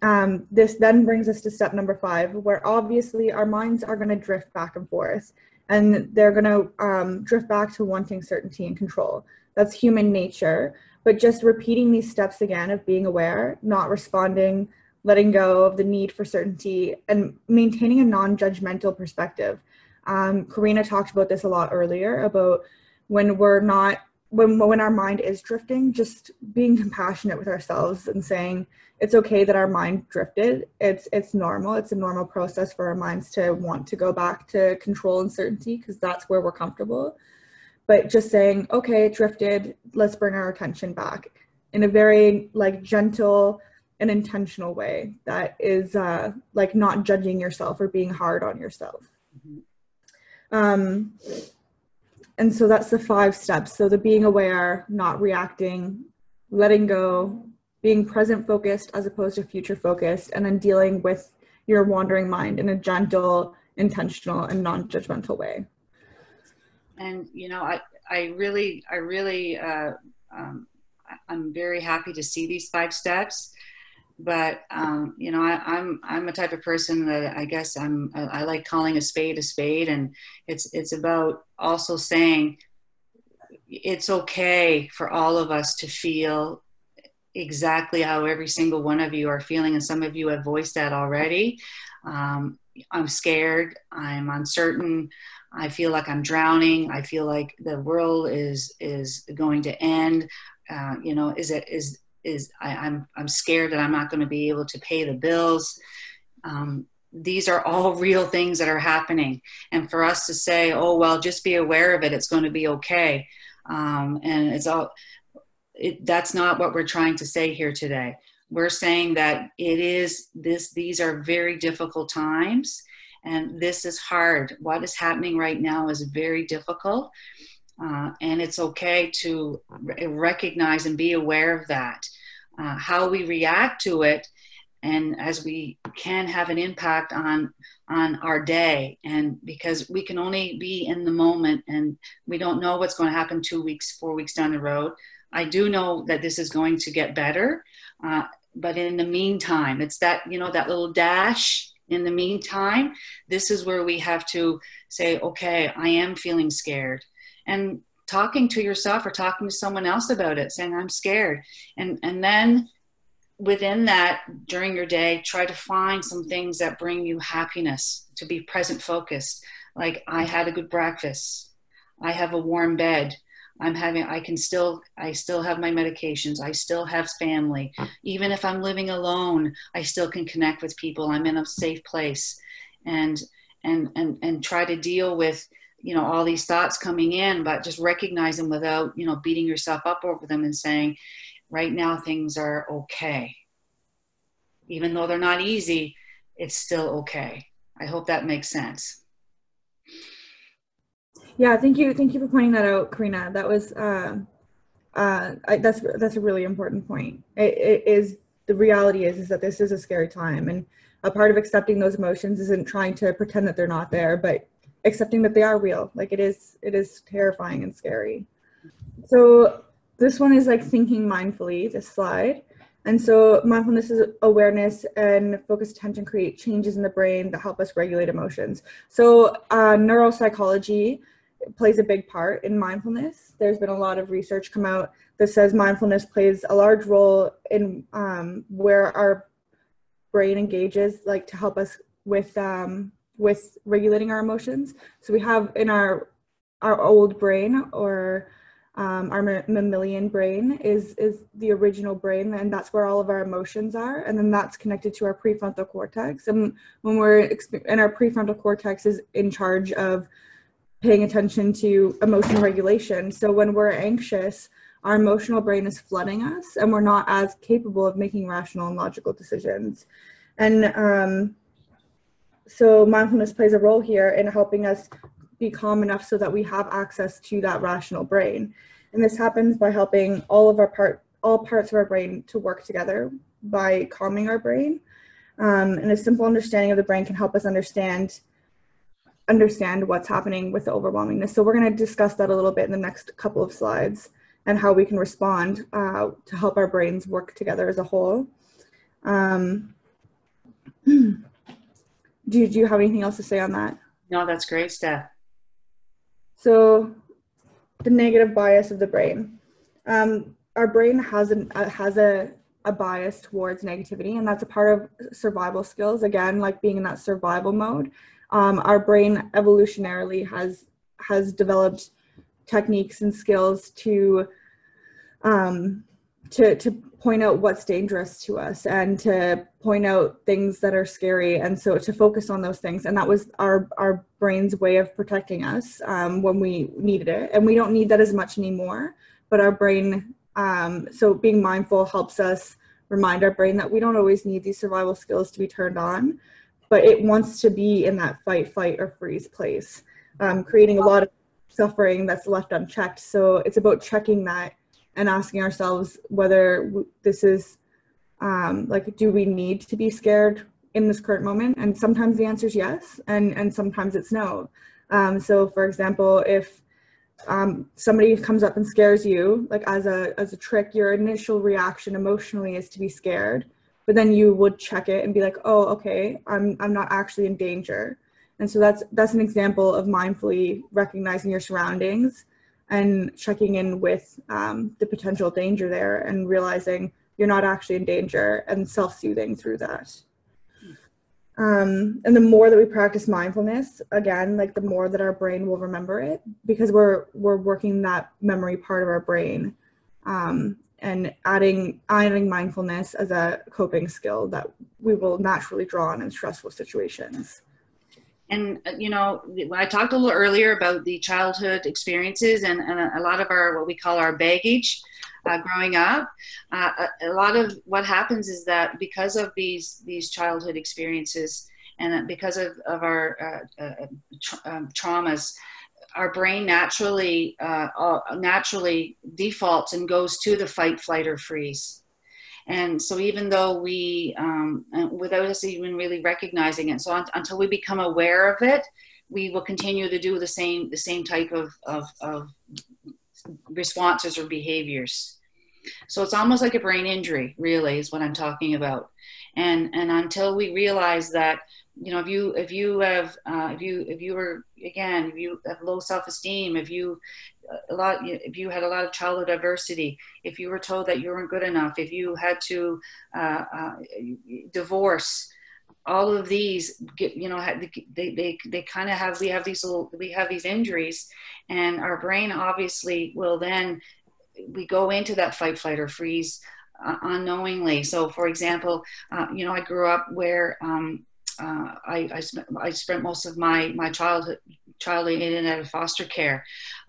Um, this then brings us to step number five, where obviously our minds are gonna drift back and forth, and they're gonna um, drift back to wanting certainty and control. That's human nature, but just repeating these steps again of being aware, not responding, letting go of the need for certainty, and maintaining a non-judgmental perspective. Um, Karina talked about this a lot earlier, about when we're not, when, when our mind is drifting, just being compassionate with ourselves and saying, it's okay that our mind drifted. It's, it's normal. It's a normal process for our minds to want to go back to control and certainty, because that's where we're comfortable. But just saying, okay, it drifted, let's bring our attention back in a very like gentle an intentional way that is uh, like not judging yourself or being hard on yourself. Mm-hmm. Um, and so that's the five steps. So the being aware, not reacting, letting go, being present focused as opposed to future focused, and then dealing with your wandering mind in a gentle, intentional, and non-judgmental way. And, you know, I, I really, I really, uh, um, I'm very happy to see these five steps, but, um, you know, I, I'm, I'm a type of person that I guess I'm, I, I like calling a spade a spade. And it's, it's about also saying it's okay for all of us to feel exactly how every single one of you are feeling. And some of you have voiced that already. Um, I'm scared. I'm uncertain. I feel like I'm drowning. I feel like the world is, is going to end. Uh, you know, is it, is, is I, I'm, I'm scared that I'm not going to be able to pay the bills. Um, these are all real things that are happening. And for us to say, oh, well, just be aware of it. It's going to be okay. Um, and it's all, it, that's not what we're trying to say here today. We're saying that it is this, these are very difficult times. And this is hard. What is happening right now is very difficult. Uh, and it's okay to re- recognize and be aware of that. Uh, how we react to it, and as we can have an impact on, on our day. And because we can only be in the moment, and we don't know what's going to happen two weeks, four weeks down the road. I do know that this is going to get better. Uh, but in the meantime, it's that, you know, that little dash. In the meantime, this is where we have to say, okay, I am feeling scared. And talking to yourself or talking to someone else about it, saying I'm scared. And, and then within that, during your day, try to find some things that bring you happiness, to be present focused. Like, I had a good breakfast. I have a warm bed. I'm having, I can still, I still have my medications. I still have family. Even if I'm living alone, I still can connect with people. I'm in a safe place, and, and, and, and try to deal with, you know, all these thoughts coming in, but just recognize them without, you know, beating yourself up over them, and saying right now things are okay. Even though they're not easy, it's still okay. I hope that makes sense. Yeah, thank you. Thank you for pointing that out, Karina. That was, uh, uh, I, that's, that's a really important point. It, it is, the reality is, is that this is a scary time, and a part of accepting those emotions isn't trying to pretend that they're not there, but accepting that they are real. Like, it is, it is terrifying and scary. So this one is like thinking mindfully, this slide. And so mindfulness is awareness and focused attention create changes in the brain that help us regulate emotions. So uh, neuropsychology plays a big part in mindfulness. There's been a lot of research come out that says mindfulness plays a large role in um, where our brain engages, like to help us with um, with regulating our emotions. So we have in our our old brain, or um, our mammalian brain is is the original brain, and that's where all of our emotions are. And then that's connected to our prefrontal cortex. And when we're in our prefrontal cortex is in charge of paying attention to emotion regulation. So when we're anxious, our emotional brain is flooding us, and we're not as capable of making rational and logical decisions. And um, so mindfulness plays a role here in helping us be calm enough so that we have access to that rational brain. And this happens by helping all of our part, all parts of our brain to work together by calming our brain. Um, and a simple understanding of the brain can help us understand understand what's happening with the overwhelmingness. So we're going to discuss that a little bit in the next couple of slides, and how we can respond uh, to help our brains work together as a whole. Um, do, do you have anything else to say on that? No, that's great, Steph. So the negative bias of the brain. Um, our brain has, an, uh, has a, a bias towards negativity, and that's a part of survival skills. Again, like being in that survival mode. Um, our brain evolutionarily has has developed techniques and skills to um, to to point out what's dangerous to us, and to point out things that are scary, and so to focus on those things. And that was our our brain's way of protecting us um, when we needed it, and we don't need that as much anymore. But our brain, um, so being mindful helps us remind our brain that we don't always need these survival skills to be turned on, but it wants to be in that fight, flight, or freeze place, um, creating a lot of suffering that's left unchecked. So it's about checking that and asking ourselves whether this is, um, like, do we need to be scared in this current moment? And sometimes the answer is yes, and, and sometimes it's no. Um, so for example, if um, somebody comes up and scares you, like as a, as a trick, your initial reaction emotionally is to be scared, but then you would check it and be like, oh, okay, I'm, I'm not actually in danger. And so that's, that's an example of mindfully recognizing your surroundings and checking in with um, the potential danger there and realizing you're not actually in danger and self-soothing through that. Um, and the more that we practice mindfulness, again, like the more that our brain will remember it, because we're, we're working that memory part of our brain, um, and adding, adding mindfulness as a coping skill that we will naturally draw on in stressful situations. And, you know, I talked a little earlier about the childhood experiences and, and a lot of our, what we call our baggage uh, growing up. Uh, a, a lot of what happens is that because of these, these childhood experiences and because of, of our uh, uh, tra um, traumas, our brain naturally, uh, uh, naturally defaults and goes to the fight, flight, or freeze. And so even though we, um, without us even really recognizing it, so un until we become aware of it, we will continue to do the same, the same type of, of, of responses or behaviors. So it's almost like a brain injury, really, is what I'm talking about. And, and until we realize that, you know, if you, if you have, uh, if you, if you were, again, if you have low self-esteem, if you, a lot, if you had a lot of childhood adversity, if you were told that you weren't good enough, if you had to uh, uh, divorce, all of these, get, you know, they, they, they kind of have, we have these little, we have these injuries, and our brain obviously will then, we go into that fight, flight, or freeze uh, unknowingly. So for example, uh, you know, I grew up where, um, Uh, I, I, spent, I spent most of my, my childhood, childhood in and out of foster care.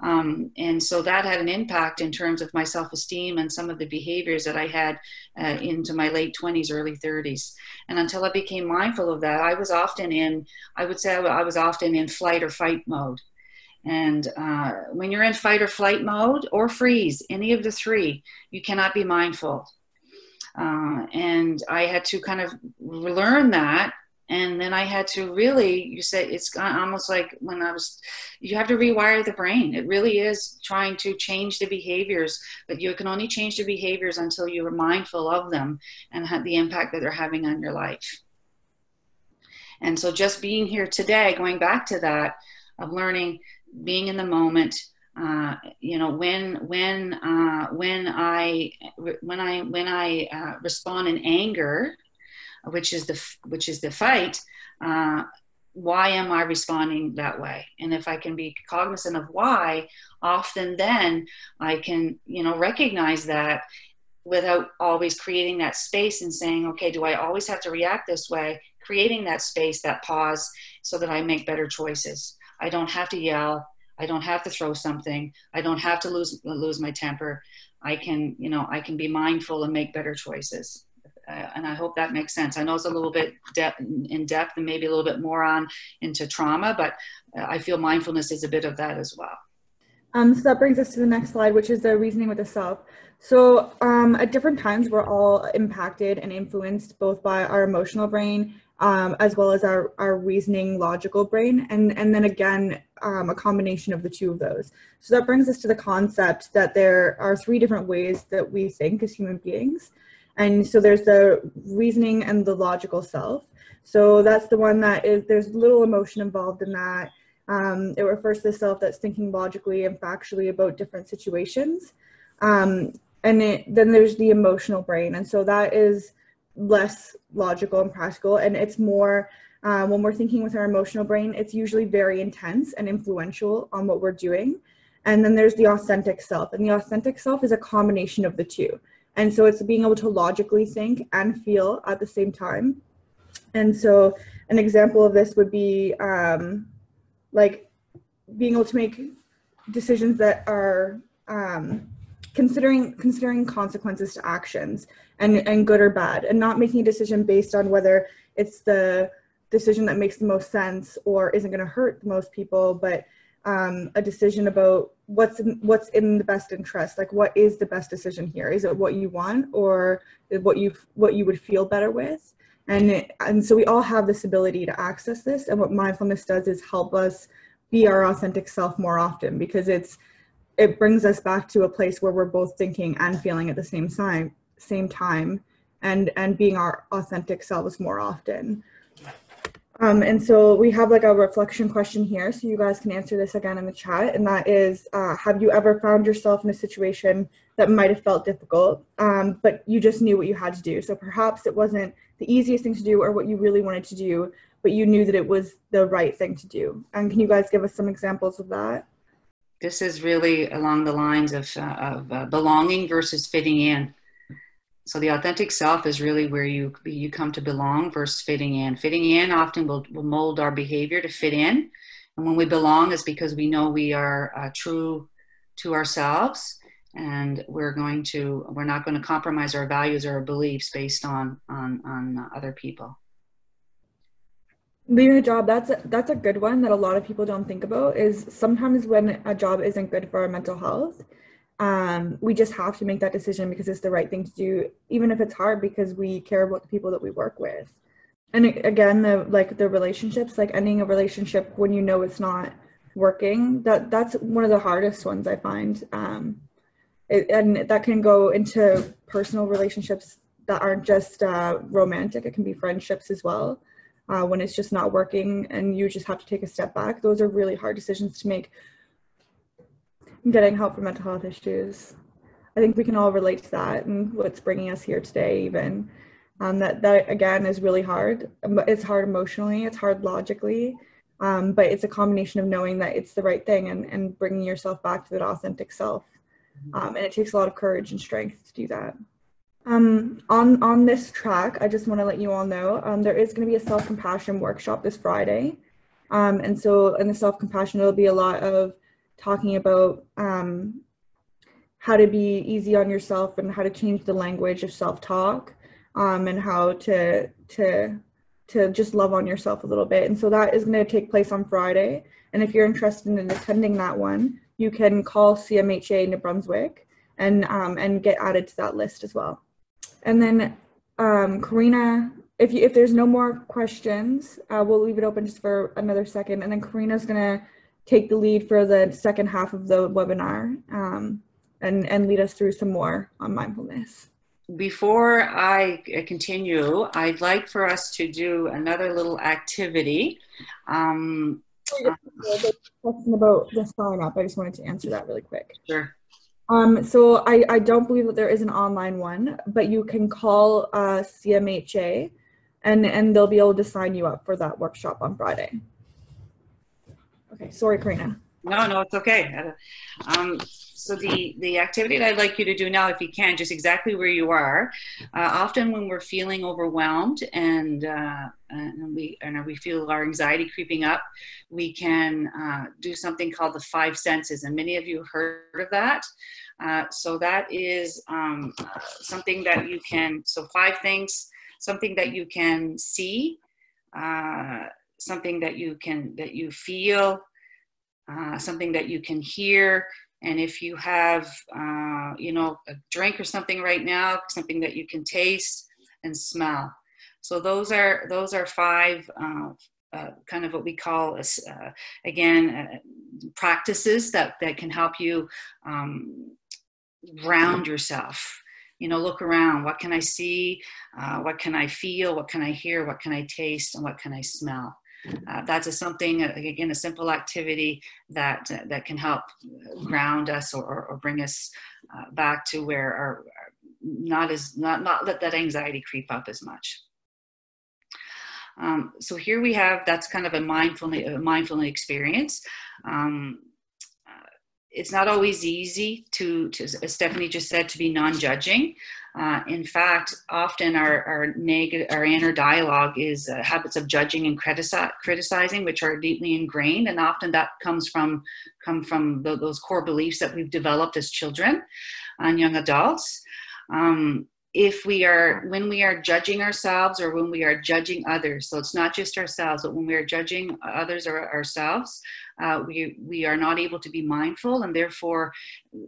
Um, and so that had an impact in terms of my self-esteem and some of the behaviors that I had uh, into my late twenties, early thirties. And until I became mindful of that, I was often in, I would say I was often in flight or fight mode. And uh, when you're in fight or flight mode or freeze, any of the three, you cannot be mindful. Uh, and I had to kind of learn that. And then I had to really, you said, it's almost like when I was, you have to rewire the brain. It really is trying to change the behaviors, but you can only change the behaviors until you are mindful of them and have the impact that they're having on your life. And so just being here today, going back to that, of learning, being in the moment, uh, you know, when, when, uh, when I, when I, when I uh, respond in anger, which is the, which is the fight, uh, why am I responding that way? And if I can be cognizant of why, often then I can, you know, recognize that without always creating that space and saying, okay, do I always have to react this way? Creating that space, that pause, so that I make better choices. I don't have to yell. I don't have to throw something. I don't have to lose, lose my temper. I can, you know, I can be mindful and make better choices. Uh, and I hope that makes sense. I know it's a little bit de in depth and maybe a little bit more on into trauma, but uh, I feel mindfulness is a bit of that as well. Um, so that brings us to the next slide, which is the reasoning with the self. So um, at different times, we're all impacted and influenced both by our emotional brain um, as well as our, our reasoning logical brain. And, and then again, um, a combination of the two of those. So that brings us to the concept that there are three different ways that we think as human beings. And so there's the reasoning and the logical self. So that's the one that is, there's little emotion involved in that. Um, it refers to the self that's thinking logically and factually about different situations. Um, and it, then there's the emotional brain. And so that is less logical and practical. And it's more, uh, when we're thinking with our emotional brain, it's usually very intense and influential on what we're doing. And then there's the authentic self. And the authentic self is a combination of the two. And so it's being able to logically think and feel at the same time. And so an example of this would be um, like being able to make decisions that are um, considering considering consequences to actions and, and good or bad, and not making a decision based on whether it's the decision that makes the most sense or isn't going to hurt the most people, but um, a decision about what's in, what's in the best interest. Like, what is the best decision here? Is it what you want, or what you what you would feel better with? And it, and so we all have this ability to access this. And what mindfulness does is help us be our authentic self more often, because it's it brings us back to a place where we're both thinking and feeling at the same time, same time, and and being our authentic selves more often. Um, and so we have like a reflection question here, so you guys can answer this again in the chat, and that is, uh, have you ever found yourself in a situation that might have felt difficult, um, but you just knew what you had to do? So perhaps it wasn't the easiest thing to do or what you really wanted to do, but you knew that it was the right thing to do. And can you guys give us some examples of that? This is really along the lines of, uh, of uh, belonging versus fitting in. So the authentic self is really where you you come to belong versus fitting in. Fitting in often will, will mold our behavior to fit in. And when we belong, is because we know we are uh, true to ourselves, and we're going to, we're not going to compromise our values or our beliefs based on, on, on other people. Leaving a job, that's a, that's a good one that a lot of people don't think about, is sometimes when a job isn't good for our mental health, um we just have to make that decision because it's the right thing to do, even if it's hard, because we care about the people that we work with. And again, the like the relationships, like ending a relationship when you know it's not working, that that's one of the hardest ones I find, um it, and that can go into personal relationships that aren't just uh romantic. It can be friendships as well, uh when it's just not working and you just have to take a step back. Those are really hard decisions to make. Getting help for mental health issues, I think we can all relate to that, and what's bringing us here today even. Um, that, that again is really hard. It's hard emotionally, it's hard logically, um, but it's a combination of knowing that it's the right thing and, and bringing yourself back to that authentic self. Um, and it takes a lot of courage and strength to do that. Um, on, on this track, I just want to let you all know, um, there is going to be a self-compassion workshop this Friday. Um, and so in the self-compassion, it'll be a lot of talking about um, how to be easy on yourself and how to change the language of self-talk, um, and how to to to just love on yourself a little bit. And so that is going to take place on Friday. And if you're interested in attending that one, you can call C M H A New Brunswick and um, and get added to that list as well. And then um, Karina, if you, if there's no more questions, uh, we'll leave it open just for another second. And then Karina's going to take the lead for the second half of the webinar, um, and, and lead us through some more on mindfulness. Before I continue, I'd like for us to do another little activity. Um, question about the sign up. I just wanted to answer that really quick. Sure. Um, so I, I don't believe that there is an online one, but you can call uh, C M H A and, and they'll be able to sign you up for that workshop on Friday. Okay, sorry, Karina. No, no, it's okay. Um, so the, the activity that I'd like you to do now, if you can, just exactly where you are. Uh, often when we're feeling overwhelmed and, uh, and, we, and we feel our anxiety creeping up, we can uh, do something called the five senses. And many of you heard of that. Uh, so that is um, something that you can, so five things, something that you can see, uh, something that you can, that you feel, uh, something that you can hear. And if you have, uh, you know, a drink or something right now, something that you can taste and smell. So those are, those are five uh, uh, kind of what we call, uh, again, uh, practices that, that can help you um, ground yourself. You know, look around. What can I see? Uh, what can I feel? What can I hear? What can I taste? And what can I smell? Uh, that's a something, again, a simple activity that uh, that can help ground us, or, or bring us uh, back to where our, not as not not let that anxiety creep up as much. Um, so here we have, that's kind of a mindfulness a mindfulness experience. Um, it's not always easy to, to, as Stephanie just said, to be non-judging. Uh, in fact, often our our, neg- our inner dialogue is uh, habits of judging and critici- criticizing, which are deeply ingrained, and often that comes from come from the, those core beliefs that we've developed as children and young adults. Um, if we are, when we are judging ourselves or when we are judging others, so it's not just ourselves, but when we are judging others or ourselves, uh, we, we are not able to be mindful, and therefore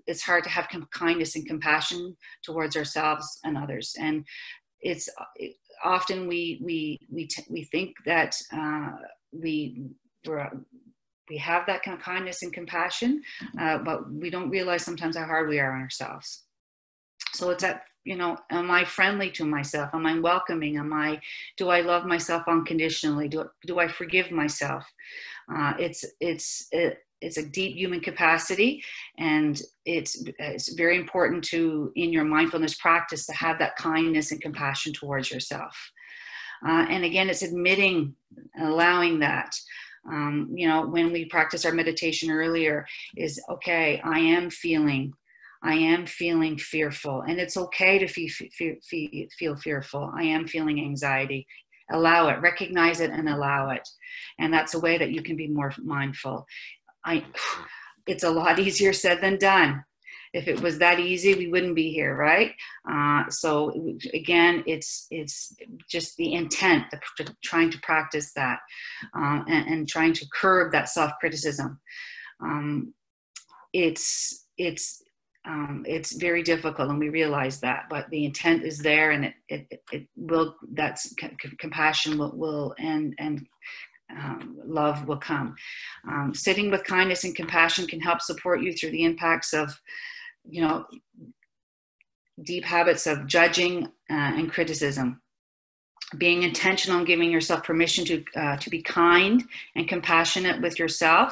it's hard to have com- kindness and compassion towards ourselves and others. And it's it, often we, we, we, t- we think that uh, we, we're, we have that kind of kindness and compassion, uh, but we don't realize sometimes how hard we are on ourselves. So it's that, you know, am I friendly to myself? Am I welcoming? Am I, do I love myself unconditionally? Do, do I forgive myself? Uh, it's, it's, it, it's a deep human capacity, and it's, it's very important to, in your mindfulness practice, to have that kindness and compassion towards yourself. Uh, and again, it's admitting, allowing that. Um, you know, when we practice our meditation earlier is, okay, I am feeling I am feeling fearful, and it's okay to fe- fe- fe- feel fearful. I am feeling anxiety. Allow it, recognize it, and allow it. And that's a way that you can be more mindful. I, it's a lot easier said than done. If it was that easy, we wouldn't be here, right? Uh, so again, it's it's just the intent, the, the trying to practice that, um, and, and trying to curb that self-criticism. Um, it's it's Um, it's very difficult, and we realize that, but the intent is there, and it it, it will, that's c- compassion will, will and, and um, love will come. Um, sitting with kindness and compassion can help support you through the impacts of, you know, deep habits of judging uh, and criticism. Being intentional and giving yourself permission to uh, to be kind and compassionate with yourself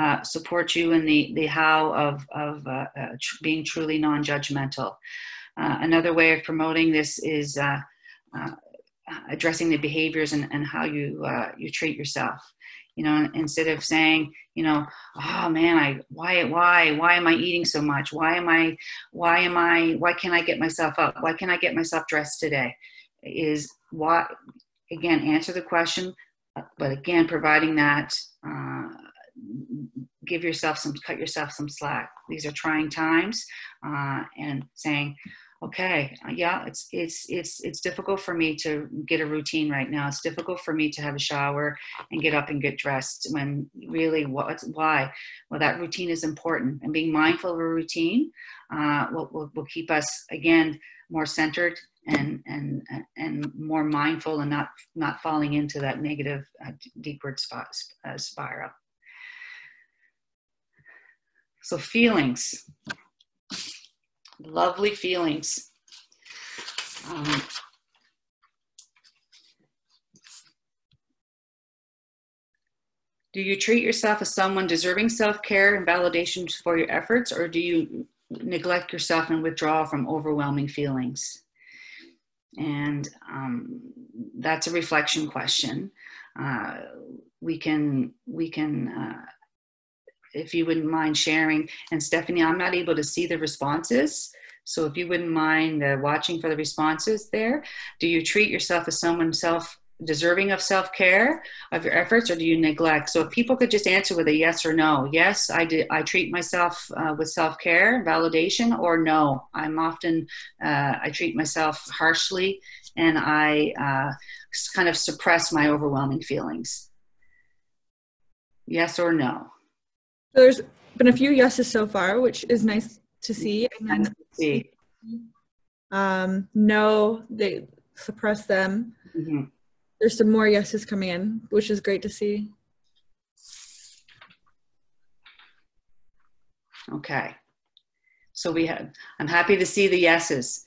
uh, support you in the, the how of, of uh, uh, tr- being truly non-judgmental. Uh, another way of promoting this is uh, uh, addressing the behaviors and, and how you uh, you treat yourself. You know, instead of saying, you know, oh man, I, why, why, why am I eating so much? Why am I, why am I, why can't I get myself up? Why can't I get myself dressed today? Is why, again, answer the question, but again, providing that, uh, give yourself some, cut yourself some slack. These are trying times, uh, and saying, okay, yeah, it's, it's, it's, it's difficult for me to get a routine right now. It's difficult for me to have a shower and get up and get dressed, when really what, why? Well, that routine is important, and being mindful of a routine, uh, will, will, will keep us, again, more centered and and and more mindful, and not not falling into that negative uh, deepward spot, uh, spiral. So feelings, lovely feelings. Um, do you treat yourself as someone deserving self-care and validation for your efforts, or do you neglect yourself and withdraw from overwhelming feelings? And um, that's a reflection question. Uh, we can, we can, uh, if you wouldn't mind sharing, and Stephanie, I'm not able to see the responses. So if you wouldn't mind uh, watching for the responses there. Do you treat yourself as someone self deserving of self-care of your efforts, or do you neglect? So if people could just answer with a yes or no. Yes, I do, I treat myself uh, with self-care, validation, or no, I'm often, uh, I treat myself harshly, and I uh, kind of suppress my overwhelming feelings. Yes or no? There's been a few yeses so far, which is nice to see. And then nice to see. Um, no, they suppress them. Mm-hmm. There's some more yeses coming in, which is great to see. Okay. So we have, I'm happy to see the yeses,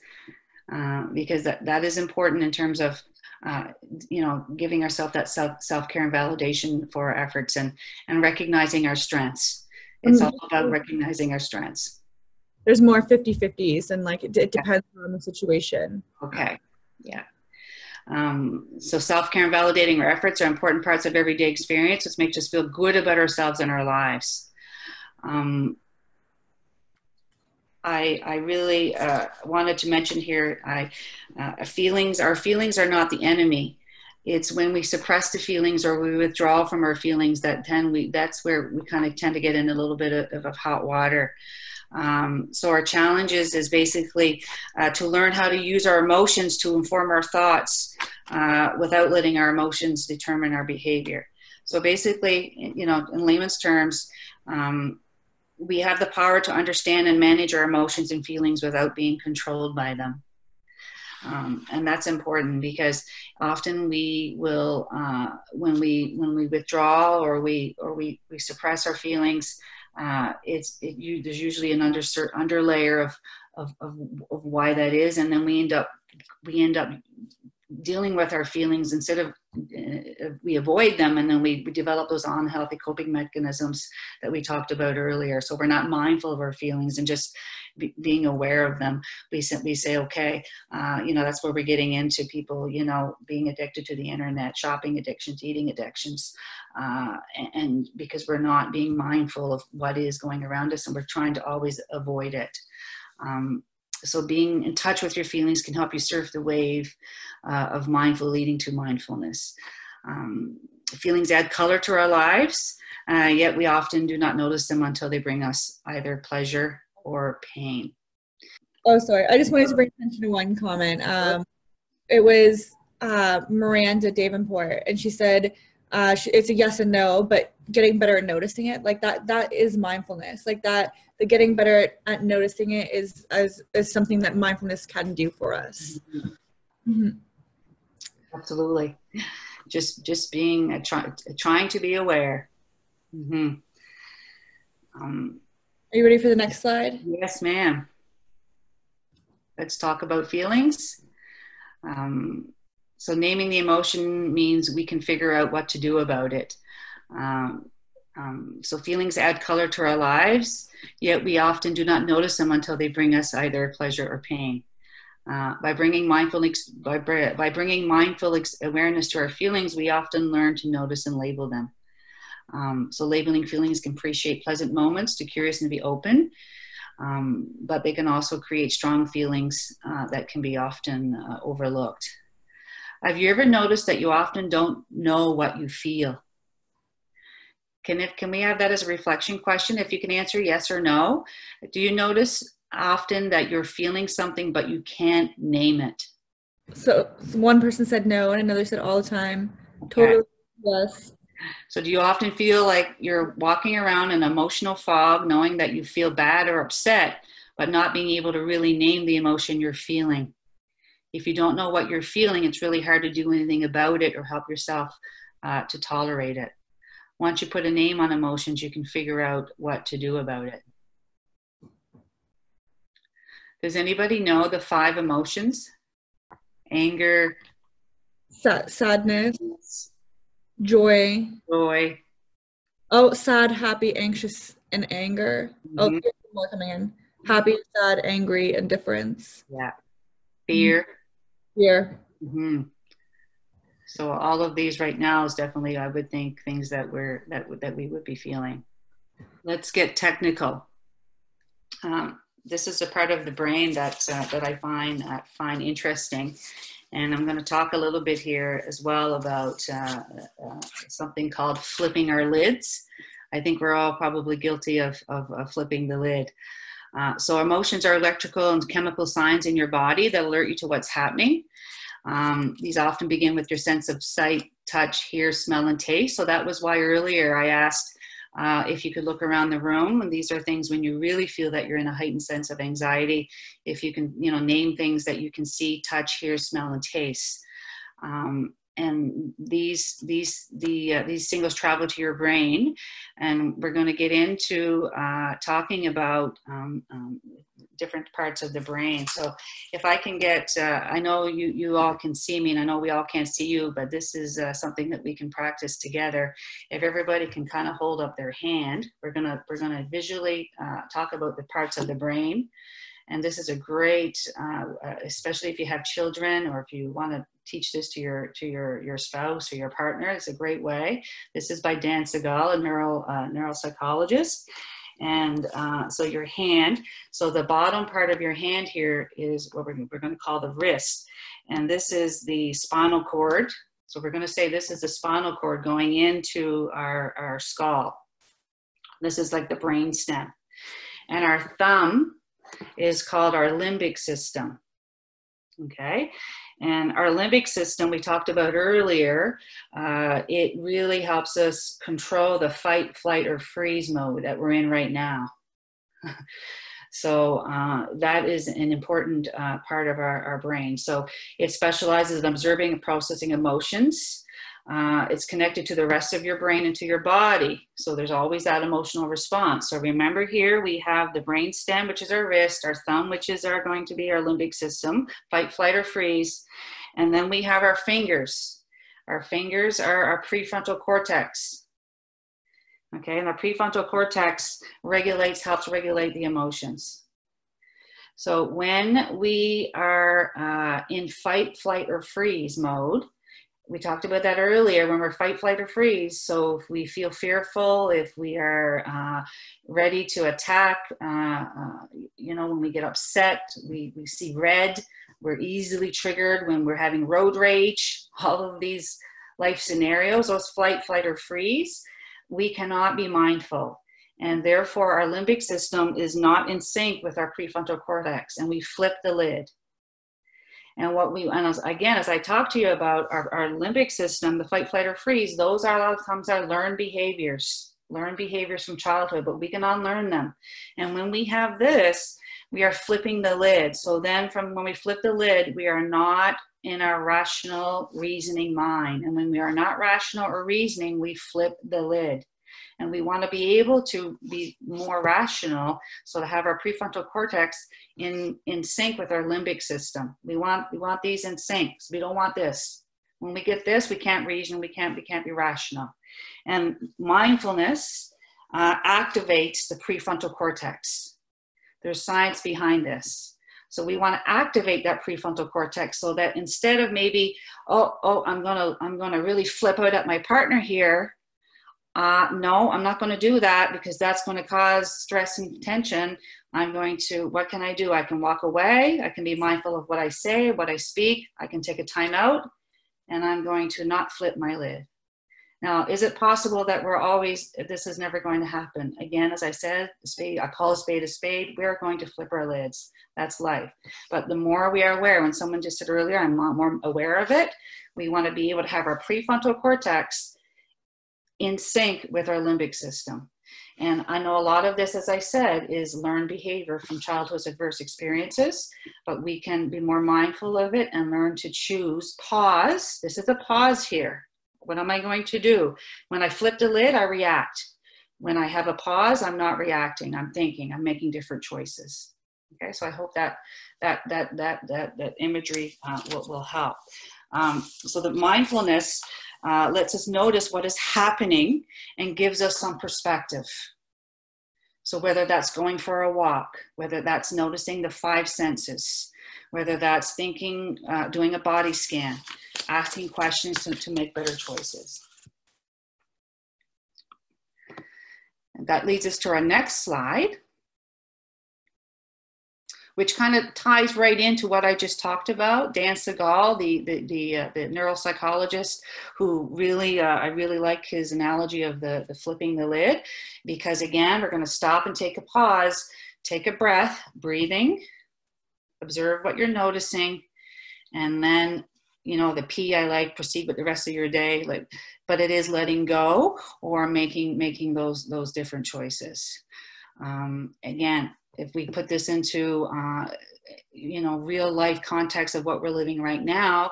uh, because that, that is important in terms of, uh, you know, giving ourselves that self, self-care and validation for our efforts, and, and recognizing our strengths. It's mm-hmm. all about recognizing our strengths. There's more fifty-fifties, and like, it, it depends yeah. on the situation. Okay. Yeah. Um, so self-care and validating our efforts are important parts of everyday experience, which makes us feel good about ourselves and our lives. Um, I, I really uh, wanted to mention here, I, uh, feelings, our feelings are not the enemy. It's when we suppress the feelings or we withdraw from our feelings that then we, that's where we kind of tend to get in a little bit of, of hot water. Um, so our challenges is basically uh, to learn how to use our emotions to inform our thoughts uh, without letting our emotions determine our behavior. So basically, you know, in layman's terms, um, we have the power to understand and manage our emotions and feelings without being controlled by them. Um, and that's important because often we will, uh, when we when we withdraw or we or we, we suppress our feelings, uh, it's it, you, there's usually an under underlayer of, of of of why that is, and then we end up we end up dealing with our feelings instead of uh, we avoid them, and then we, we develop those unhealthy coping mechanisms that we talked about earlier. So we're not mindful of our feelings and just be, being aware of them. We simply say, okay, uh, you know, that's where we're getting into people, you know, being addicted to the internet, shopping addictions, eating addictions, uh, and, and because we're not being mindful of what is going around us and we're trying to always avoid it. Um, So being in touch with your feelings can help you surf the wave uh, of mindful leading to mindfulness. Um, feelings add color to our lives, uh, yet we often do not notice them until they bring us either pleasure or pain. Oh, sorry. I just wanted to bring attention to one comment. Um, it was uh, Miranda Davenport, and she said, uh, she, it's a yes and no, but getting better at noticing it, like that, that is mindfulness. Like that, the getting better at noticing it is, is, is something that mindfulness can do for us. Mm-hmm. Mm-hmm. Absolutely. Just, just being, a try, trying to be aware. Mm-hmm. Um, Are you ready for the next slide? Yes, ma'am. Let's talk about feelings. Um, so naming the emotion means we can figure out what to do about it. Um, um, so feelings add color to our lives, yet we often do not notice them until they bring us either pleasure or pain. Uh, by bringing mindful ex by, by bringing mindful ex awareness to our feelings, we often learn to notice and label them. Um, so labeling feelings can appreciate pleasant moments, to curious and be open, um, but they can also create strong feelings uh, that can be often uh, overlooked. Have you ever noticed that you often don't know what you feel? Can, if, can we have that as a reflection question? If you can answer yes or no. Do you notice often that you're feeling something, but you can't name it? So one person said no, and another said all the time. Okay. Totally yes. So do you often feel like you're walking around in emotional fog, knowing that you feel bad or upset, but not being able to really name the emotion you're feeling? If you don't know what you're feeling, it's really hard to do anything about it or help yourself uh, to tolerate it. Once you put a name on emotions, you can figure out what to do about it. Does anybody know the five emotions? Anger. Sad, sadness. Joy. Joy. Oh, sad, happy, anxious, and anger. Mm-hmm. Oh, there's more coming in. Happy, sad, angry, indifference. Yeah. Fear. Mm-hmm. Fear. Mm-hmm. So all of these right now is definitely, I would think, things that we're that that we would be feeling. Let's get technical. Um, this is a part of the brain that uh, that I find uh, find interesting, and I'm going to talk a little bit here as well about uh, uh, something called flipping our lids. I think we're all probably guilty of of, of flipping the lid. Uh, so emotions are electrical and chemical signs in your body that alert you to what's happening. Um, these often begin with your sense of sight, touch, hear, smell, and taste. So that was why earlier I asked uh, if you could look around the room. And these are things when you really feel that you're in a heightened sense of anxiety. If you can, you know, name things that you can see, touch, hear, smell, and taste. Um, and these these the uh, these signals travel to your brain. And we're going to get into uh, talking about um, um, different parts of the brain. So if I can get, uh, I know you, you all can see me and I know we all can't see you, but this is uh, something that we can practice together. If everybody can kind of hold up their hand, we're gonna, we're gonna visually uh, talk about the parts of the brain. And this is a great, uh, especially if you have children or if you want to teach this to your to your your spouse or your partner, it's a great way. This is by Dan Siegel, a neuro, uh, neuropsychologist. And uh, so your hand, so the bottom part of your hand here is what we're, we're going to call the wrist. And this is the spinal cord. So we're going to say this is the spinal cord going into our, our skull. This is like the brain stem. And our thumb is called our limbic system. Okay, and our limbic system, we talked about earlier, uh, it really helps us control the fight, flight, or freeze mode that we're in right now. So uh, that is an important uh, part of our, our brain. So it specializes in observing and processing emotions. Uh, it's connected to the rest of your brain and to your body. So there's always that emotional response. So remember here, we have the brain stem, which is our wrist, our thumb, which is our, going to be our limbic system, fight, flight, or freeze. And then we have our fingers. Our fingers are our prefrontal cortex. Okay, and our prefrontal cortex regulates, helps regulate the emotions. So when we are uh, in fight, flight, or freeze mode, we talked about that earlier when we're fight, flight, or freeze. So if we feel fearful, if we are uh, ready to attack, uh, uh, you know, when we get upset, we, we see red, we're easily triggered when we're having road rage, all of these life scenarios, those fight, flight, or freeze, we cannot be mindful. And therefore our limbic system is not in sync with our prefrontal cortex, and we flip the lid. And what we, and as, again, as I talked to you about our, our limbic system, the fight, flight, or freeze, those are a lot of times our learned behaviors, learned behaviors from childhood, but we can unlearn them. And when we have this, we are flipping the lid. So then from when we flip the lid, we are not in our rational reasoning mind. And when we are not rational or reasoning, we flip the lid. And we want to be able to be more rational, so to have our prefrontal cortex in, in sync with our limbic system. We want, we want these in sync. So we don't want this. When we get this, we can't reason, we can't, we can't be rational. And mindfulness uh, activates the prefrontal cortex. There's science behind this. So we want to activate that prefrontal cortex so that instead of maybe, oh, oh, I'm going to, I'm going to really flip out at my partner here. Uh, no, I'm not going to do that because that's going to cause stress and tension. I'm going to, what can I do? I can walk away. I can be mindful of what I say, what I speak. I can take a time out, and I'm going to not flip my lid. Now, is it possible that we're always, this is never going to happen? Again, as I said, spade, I call a spade a spade. We're going to flip our lids. That's life. But the more we are aware, when someone just said earlier, I'm more aware of it, we want to be able to have our prefrontal cortex in sync with our limbic system. And I know a lot of this, as I said, is learned behavior from childhood's adverse experiences, but we can be more mindful of it and learn to choose pause. This is a pause here. What am I going to do? When I flip the lid, I react. When I have a pause, I'm not reacting. I'm thinking, I'm making different choices. Okay, so I hope that that, that, that, that, that imagery uh, will, will help. Um, so the mindfulness Uh, lets us notice what is happening and gives us some perspective. So whether that's going for a walk, whether that's noticing the five senses, whether that's thinking, uh, doing a body scan, asking questions to, to make better choices. And that leads us to our next slide, which kind of ties right into what I just talked about. Dan Siegel, the, the, the, uh, the neuropsychologist, who really, uh, I really like his analogy of the, the flipping the lid, because again, we're gonna stop and take a pause, take a breath, breathing, observe what you're noticing, and then, you know, the P I like, proceed with the rest of your day, like, but it is letting go or making, making those, those different choices. Um, again, if we put this into, uh, you know, real life context of what we're living right now,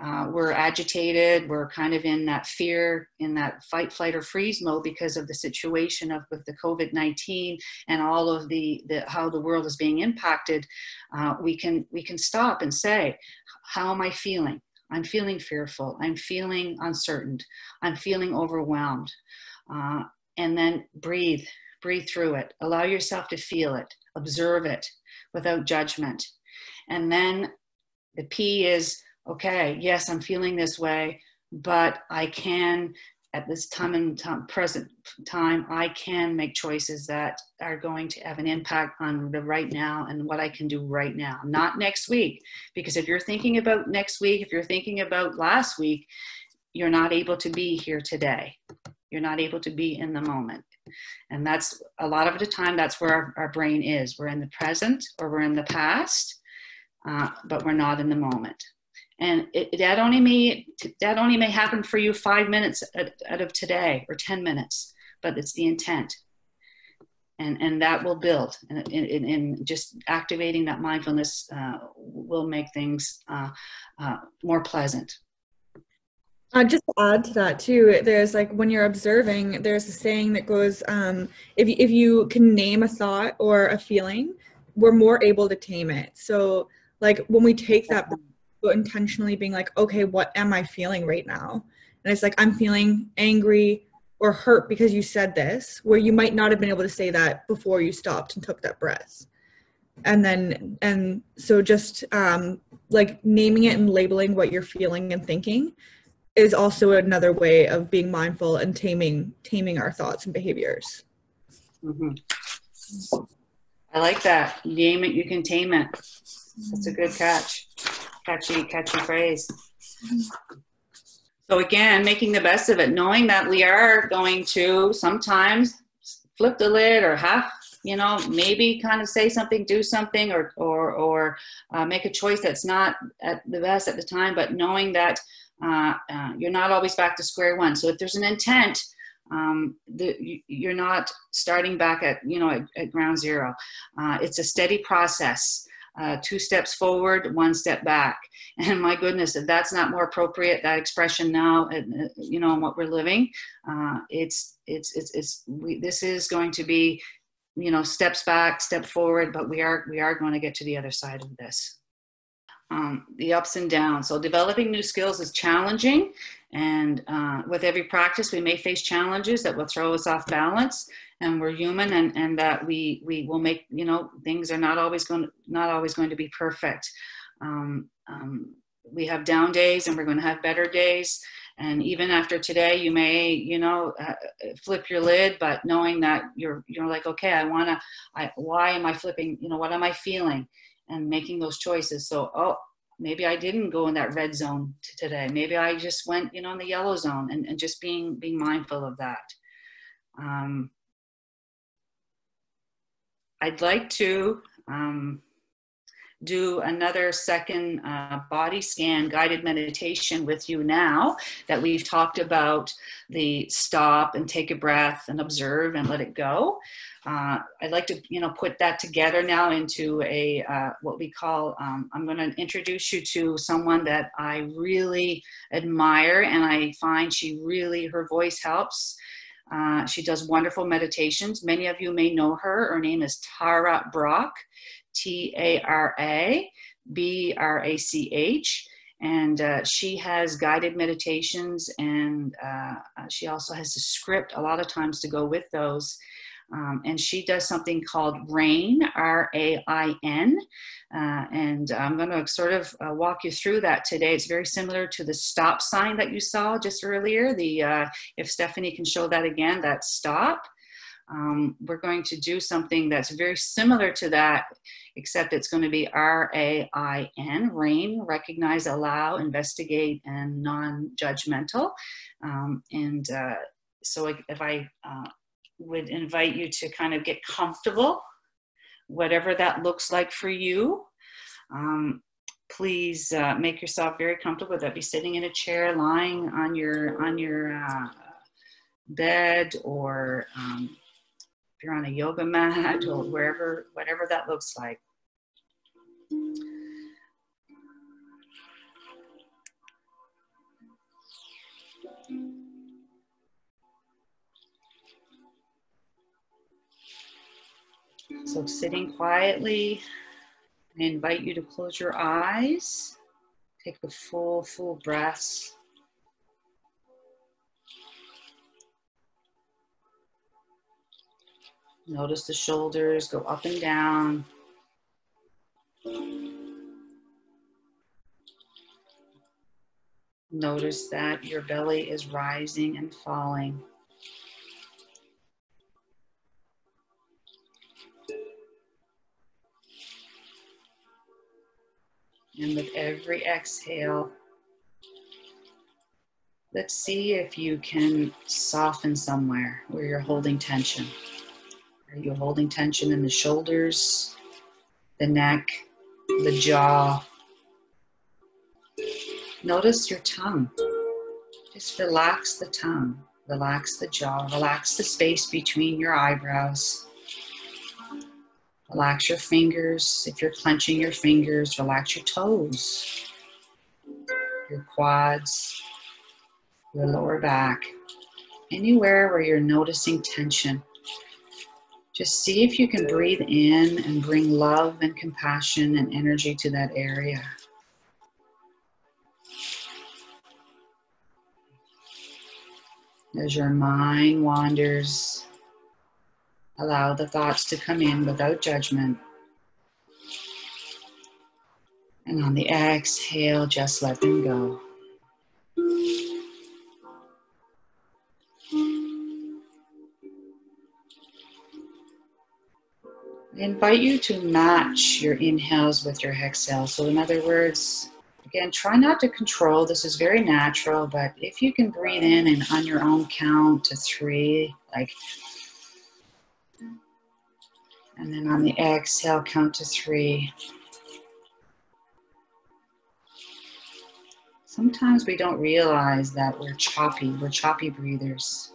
uh, we're agitated, we're kind of in that fear, in that fight, flight, or freeze mode because of the situation of with the COVID nineteen and all of the, the how the world is being impacted. Uh, we can we can stop and say, how am I feeling? I'm feeling fearful. I'm feeling uncertain. I'm feeling overwhelmed. Uh, and then breathe. Breathe through it. Allow yourself to feel it. Observe it without judgment. And then the P is, okay, yes, I'm feeling this way, but I can at this time and time, present time, I can make choices that are going to have an impact on the right now and what I can do right now, not next week. Because if you're thinking about next week, if you're thinking about last week, you're not able to be here today. You're not able to be in the moment. And that's a lot of the time, that's where our, our brain is. We're in the present or we're in the past, uh, but we're not in the moment. And it, that only may, that only may happen for you five minutes out of today or ten minutes, but it's the intent. And, and that will build, and, and, and just activating that mindfulness uh, will make things uh, uh, more pleasant. I'd just add to that too, there's like when you're observing, there's a saying that goes, um, if, if you can name a thought or a feeling, we're more able to tame it. So like when we take that, intentionally being like, okay, what am I feeling right now? And it's like, I'm feeling angry or hurt because you said this, where you might not have been able to say that before you stopped and took that breath. And then, and so just um, like naming it and labeling what you're feeling and thinking is also another way of being mindful and taming, taming our thoughts and behaviors. Mm-hmm. I like that. Name it, you can tame it. That's a good catch. Catchy, catchy phrase. So again, making the best of it, knowing that we are going to sometimes flip the lid or half, you know, maybe kind of say something, do something, or or or uh, make a choice that's not at the best at the time. But knowing that uh, uh, you're not always back to square one. So if there's an intent, um, the, you're not starting back at you know at, at ground zero. Uh, it's a steady process. Uh, two steps forward, one step back. And my goodness, if that's not more appropriate, that expression now, and, you know, in what we're living, uh, it's, it's, it's, it's, we, this is going to be, you know, steps back, step forward, but we are, we are going to get to the other side of this. Um, the ups and downs. So developing new skills is challenging. And uh, with every practice, we may face challenges that will throw us off balance. And we're human, and, and that we, we will make, you know, things are not always going to, not always going to be perfect. Um, um, we have down days, and we're going to have better days. And even after today, you may, you know, uh, flip your lid, but knowing that you're, you're like, okay, I want to, I, why am I flipping? You know, what am I feeling? And making those choices. So, oh, maybe I didn't go in that red zone today. Maybe I just went, you know, in the yellow zone, and, and just being, being mindful of that. Um, I'd like to um, do another second uh, body scan guided meditation with you now that we've talked about the stop and take a breath and observe and let it go. Uh, I'd like to, you know, put that together now into a, uh, what we call, um, I'm going to introduce you to someone that I really admire, and I find she really, her voice helps. Uh, she does wonderful meditations. Many of you may know her. Her name is Tara Brach, T A R A B R A C H. And uh, she has guided meditations, and uh, she also has a script a lot of times to go with those. Um, and she does something called RAIN, R A I N, uh, and I'm going to sort of uh, walk you through that today. It's very similar to the stop sign that you saw just earlier, the, uh, if Stephanie can show that again, that stop. Um, we're going to do something that's very similar to that, except it's going to be R A I N, RAIN, recognize, allow, investigate, and non-judgmental. Um, and uh, so if I... Uh, would invite you to kind of get comfortable, whatever that looks like for you. Um, please uh, make yourself very comfortable, whether that be sitting in a chair, lying on your on your uh, bed, or um, if you're on a yoga mat, or wherever, whatever that looks like. So sitting quietly, I invite you to close your eyes, take the full, full breaths. Notice the shoulders go up and down. Notice that your belly is rising and falling. And with every exhale, let's see if you can soften somewhere where you're holding tension. Are you holding tension in the shoulders, the neck, the jaw? Notice your tongue. Just relax the tongue, relax the jaw, relax the space between your eyebrows. Relax your fingers. If you're clenching your fingers, relax your toes, your quads, your lower back. Anywhere where you're noticing tension, just see if you can breathe in and bring love and compassion and energy to that area. As your mind wanders, allow the thoughts to come in without judgment. And on the exhale, just let them go. I invite you to match your inhales with your exhale. So in other words, again, try not to control. This is very natural, but if you can breathe in and on your own count to three, like, and then on the exhale, count to three. Sometimes we don't realize that we're choppy. We're choppy breathers.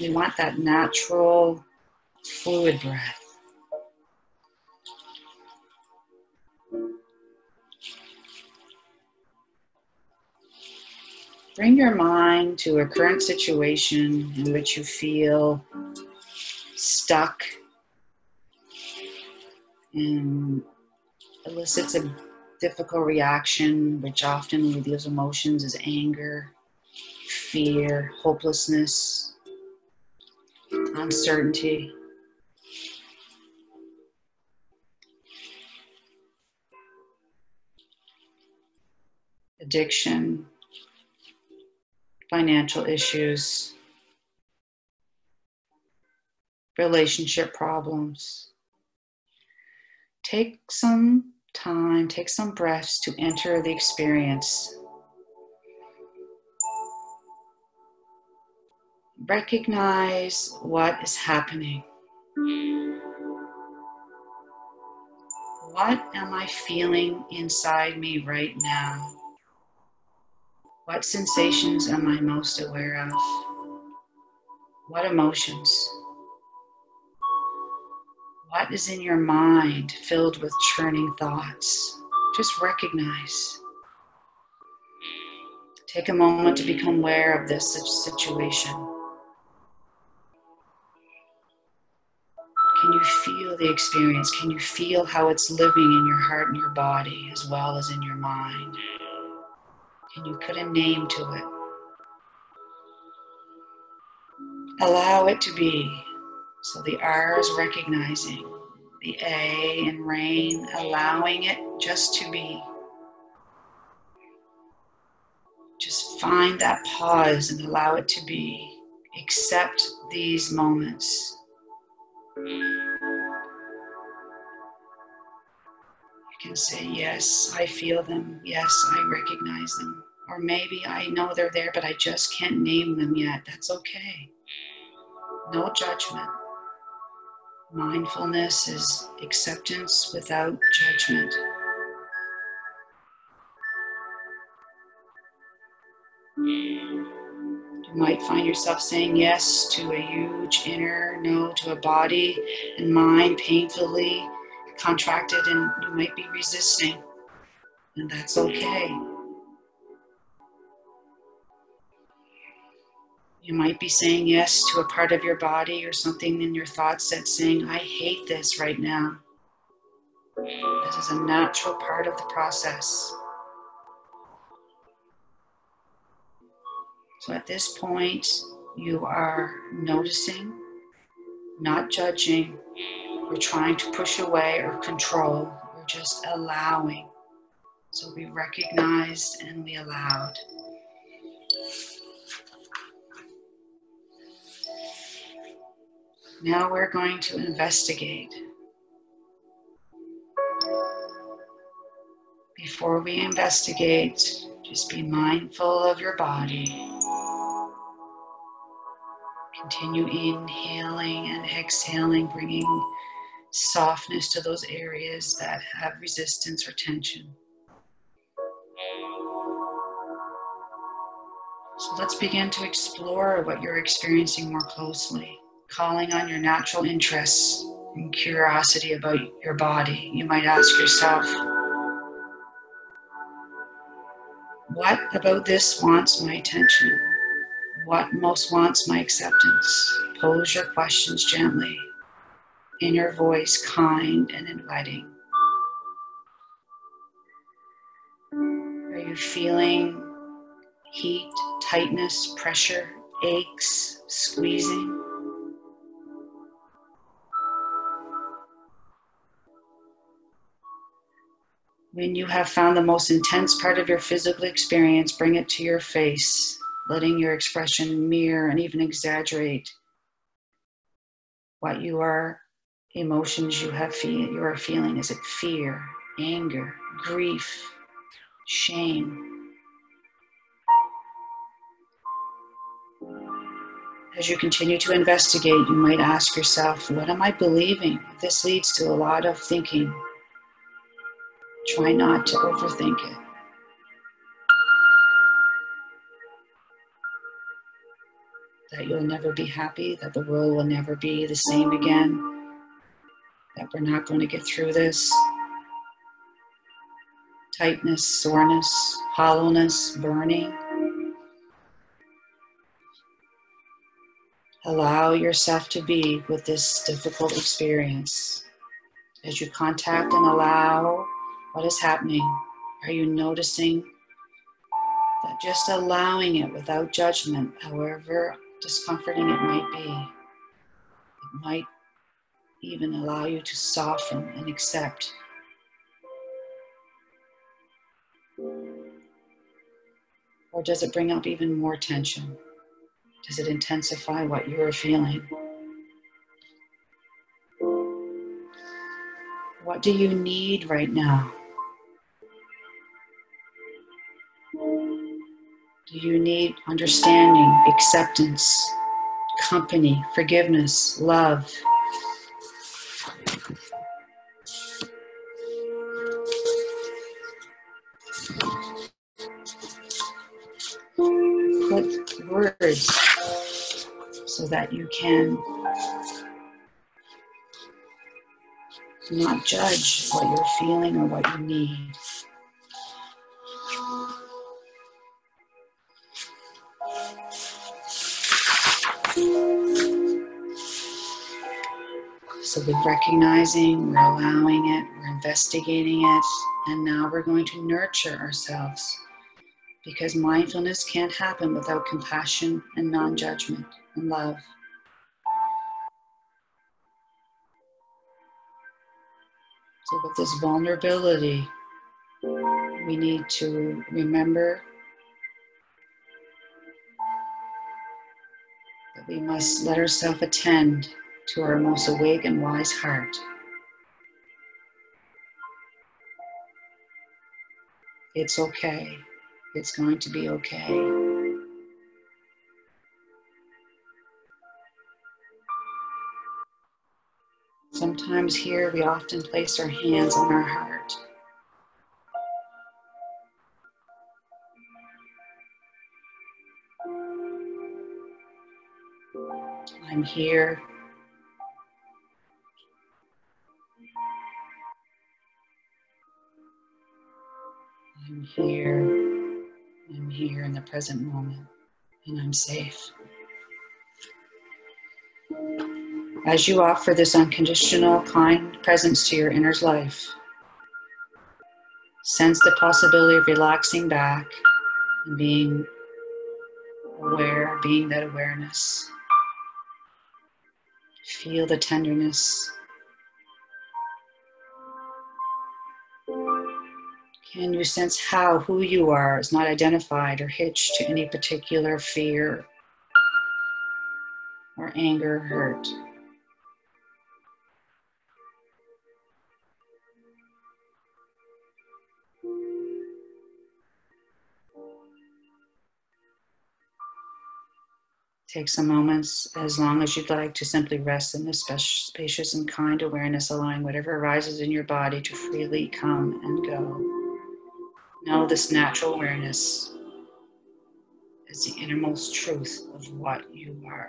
We want that natural, fluid breath. Bring your mind to a current situation in which you feel stuck, and elicits a difficult reaction, which often with those emotions is anger, fear, hopelessness, uncertainty. Addiction, financial issues, relationship problems. Take some time, take some breaths to enter the experience. Recognize what is happening. What am I feeling inside me right now? What sensations am I most aware of? What emotions? What is in your mind filled with churning thoughts? Just recognize. Take a moment to become aware of this situation. Can you feel the experience? Can you feel how it's living in your heart and your body as well as in your mind? Can you put a name to it? Allow it to be. So the R is recognizing, the A in rain, allowing it just to be. Just find that pause and allow it to be. Accept these moments. You can say, yes, I feel them. Yes, I recognize them. Or maybe I know they're there, but I just can't name them yet. That's okay. No judgment. Mindfulness is acceptance without judgment. You might find yourself saying yes to a huge inner, no to a body and mind painfully contracted, and you might be resisting, and that's okay. You might be saying yes to a part of your body or something in your thoughts that's saying, I hate this right now. This is a natural part of the process. So at this point, you are noticing, not judging, or trying to push away or control, or just allowing. So we recognized and we allowed. Now we're going to investigate. Before we investigate, just be mindful of your body. Continue inhaling and exhaling, bringing softness to those areas that have resistance or tension. So let's begin to explore what you're experiencing more closely, calling on your natural interests and curiosity about your body. You might ask yourself, what about this wants my attention? What most wants my acceptance? Pose your questions gently, in your voice, kind and inviting. Are you feeling heat, tightness, pressure, aches, squeezing? When you have found the most intense part of your physical experience, bring it to your face, letting your expression mirror and even exaggerate what you are, emotions you have feel, you are feeling. Is it fear, anger, grief, shame? As you continue to investigate, you might ask yourself, what am I believing? This leads to a lot of thinking. Try not to overthink it. That you'll never be happy, that the world will never be the same again, that we're not going to get through this. Tightness, soreness, hollowness, burning. Allow yourself to be with this difficult experience. As you contact and allow what is happening, are you noticing that just allowing it without judgment, however discomforting it might be, it might even allow you to soften and accept. Or does it bring up even more tension? Does it intensify what you're feeling? What do you need right now? Do you need understanding, acceptance, company, forgiveness, love? Put words so that you can not judge what you're feeling or what you need. So we're recognizing, we're allowing it, we're investigating it, and now we're going to nurture ourselves, because mindfulness can't happen without compassion and non-judgment and love. So with this vulnerability, we need to remember that we must let ourselves attend to our most awake and wise heart. It's okay. It's going to be okay. Sometimes here we often place our hands on our heart. I'm here. I'm here, I'm here in the present moment, and I'm safe. As you offer this unconditional, kind presence to your inner life, sense the possibility of relaxing back and being aware, being that awareness. Feel the tenderness. Can you sense how who you are is not identified or hitched to any particular fear or anger or hurt? Take some moments, as long as you'd like, to simply rest in this spacious and kind awareness, allowing whatever arises in your body to freely come and go. Know this natural awareness is the innermost truth of what you are.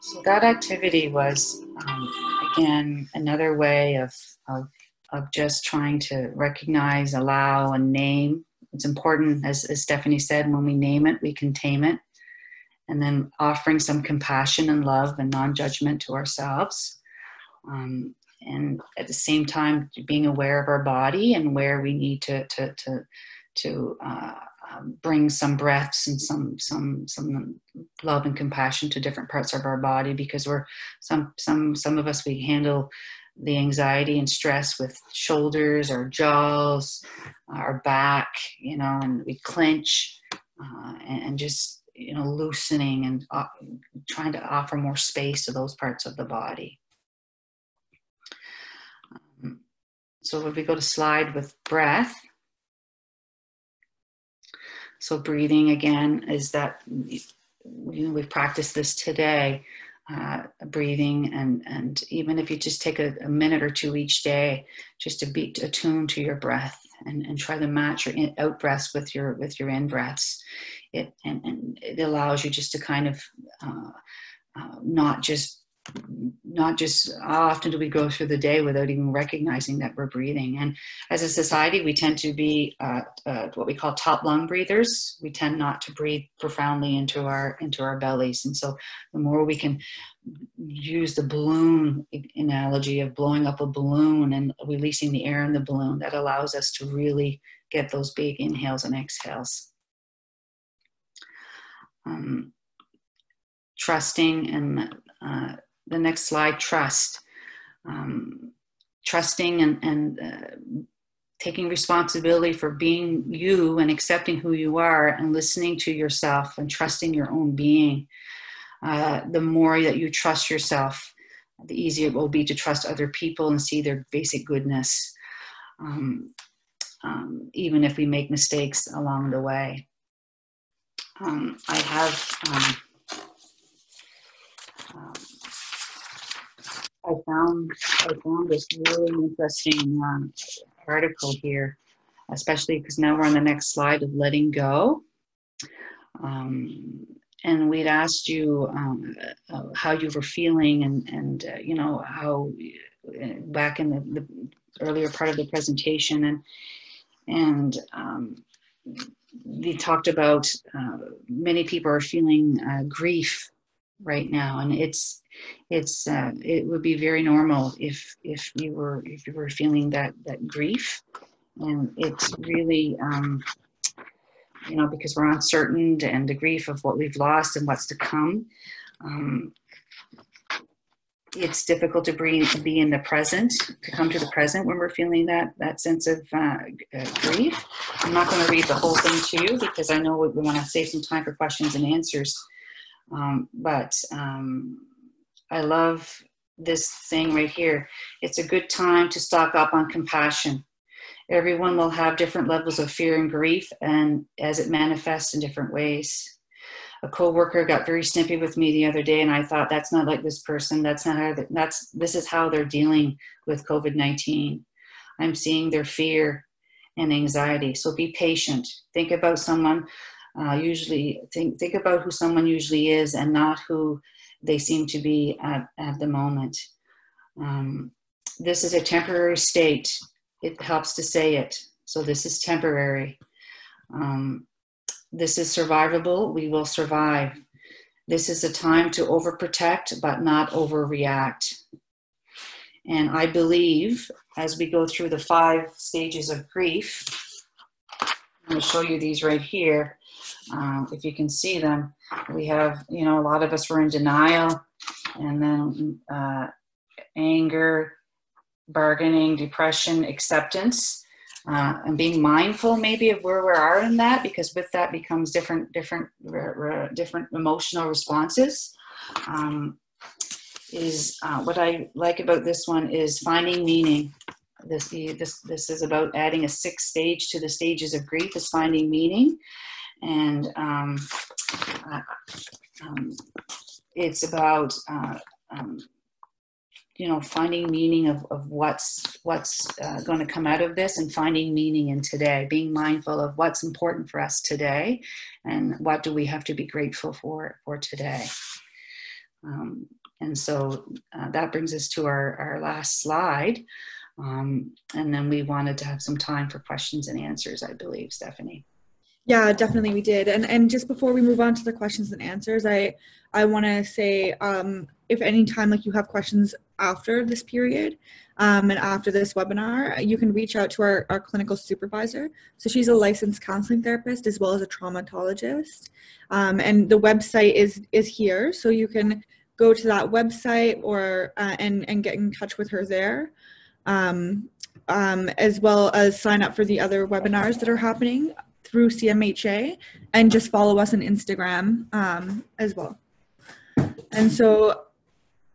So that activity was, um, again, another way of, of, of just trying to recognize, allow, and name. It's important, as, as Stephanie said, when we name it, we can tame it. And then offering some compassion and love and non-judgment to ourselves. Um, and at the same time, being aware of our body and where we need to, to, to, to uh, bring some breaths and some some some love and compassion to different parts of our body, because we're some some some of us, we handle the anxiety and stress with shoulders, our jaws, our back, you know, and we clench, uh, and, and just, you know, loosening and uh, trying to offer more space to those parts of the body. Um, so if we go to slide with breath. So breathing, again, is that, you know, we've practiced this today, uh, breathing, and, and even if you just take a, a minute or two each day, just to be attuned to your breath and, and try to match your in, out breaths with your with your in breaths. It and, and it allows you just to kind of uh, uh, not just not just how often do we go through the day without even recognizing that we're breathing. And as a society, we tend to be uh, uh, what we call top lung breathers. We tend not to breathe profoundly into our into our bellies. And so the more we can use the balloon analogy of blowing up a balloon and releasing the air in the balloon, that allows us to really get those big inhales and exhales. Um, trusting and uh, the next slide, trust. Um, trusting and, and uh, taking responsibility for being you and accepting who you are and listening to yourself and trusting your own being. Uh, the more that you trust yourself, the easier it will be to trust other people and see their basic goodness, um, um, even if we make mistakes along the way. Um, I have... Um, um, I found, I found this really interesting um, article here, especially because now we're on the next slide of letting go. Um, and we'd asked you um, uh, how you were feeling and, and uh, you know, how uh, back in the, the earlier part of the presentation, and, and um, we talked about uh, many people are feeling uh, grief right now, and it's it's uh, it would be very normal if if you were if you were feeling that that grief. And it's really um, you know, because we're uncertain and the grief of what we've lost and what's to come, um, it's difficult to bring to be in the present, to come to the present when we're feeling that that sense of uh, grief. I'm not going to read the whole thing to you because I know we want to save some time for questions and answers. Um, but um, I love this thing right here. It's a good time to stock up on compassion. Everyone will have different levels of fear and grief, and as it manifests in different ways. A coworker got very snippy with me the other day, and I thought, that's not like this person. That's not how. That's this is how they're dealing with COVID nineteen. I'm seeing their fear and anxiety. So be patient. Think about someone. Uh, usually think, think about who someone usually is and not who they seem to be at, at the moment. Um, this is a temporary state. It helps to say it. So this is temporary. Um, this is survivable. We will survive. This is a time to overprotect, but not overreact. And I believe as we go through the five stages of grief, I'm going to show you these right here. Um, if you can see them, we have, you know, a lot of us were in denial, and then uh, anger, bargaining, depression, acceptance, uh, and being mindful maybe of where we are in that, because with that becomes different, different, different emotional responses. Um, is uh, what I like about this one is finding meaning. This, this, this is about adding a sixth stage to the stages of grief, is finding meaning. And um, uh, um, it's about, uh, um, you know, finding meaning of, of what's, what's uh, going to come out of this, and finding meaning in today, being mindful of what's important for us today and what do we have to be grateful for for today. Um, and so uh, that brings us to our, our last slide. Um, and then we wanted to have some time for questions and answers, I believe, Stephanie. Yeah, definitely we did. And and just before we move on to the questions and answers, I, I want to say um, if any time like you have questions after this period um, and after this webinar, you can reach out to our, our clinical supervisor. So she's a licensed counseling therapist as well as a traumatologist. Um, and the website is, is here. So you can go to that website or uh, and, and get in touch with her there. Um, um, as well as sign up for the other webinars that are happening through C M H A, and just follow us on Instagram um, as well. And so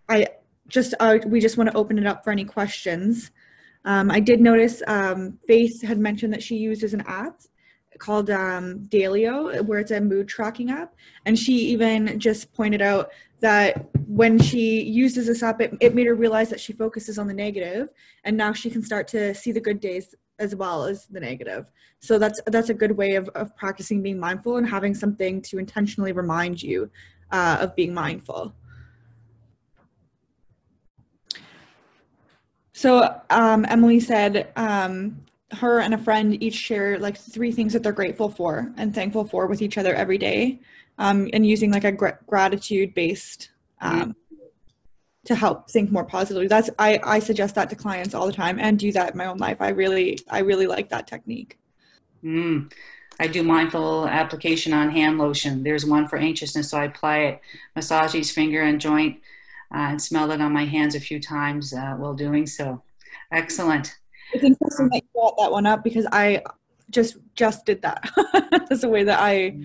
I just, uh, we just want to open it up for any questions. Um, I did notice um, Faith had mentioned that she uses an app called um, Daylio, where it's a mood tracking app. And she even just pointed out that when she uses this app, it, it made her realize that she focuses on the negative, and now she can start to see the good days as well as the negative. So that's that's a good way of, of practicing being mindful and having something to intentionally remind you uh, of being mindful. So um, Emily said, um, her and a friend each share like three things that they're grateful for and thankful for with each other every day, um, and using like a gr gratitude based um, to help think more positively. That's I, I suggest that to clients all the time and do that in my own life. I really I really like that technique. Mm. I do mindful application on hand lotion. There's one for anxiousness, so I apply it, massage each finger and joint, uh, and smell it on my hands a few times uh, while doing so. Excellent. It's interesting that you brought that one up because I just just did that. That's the way that I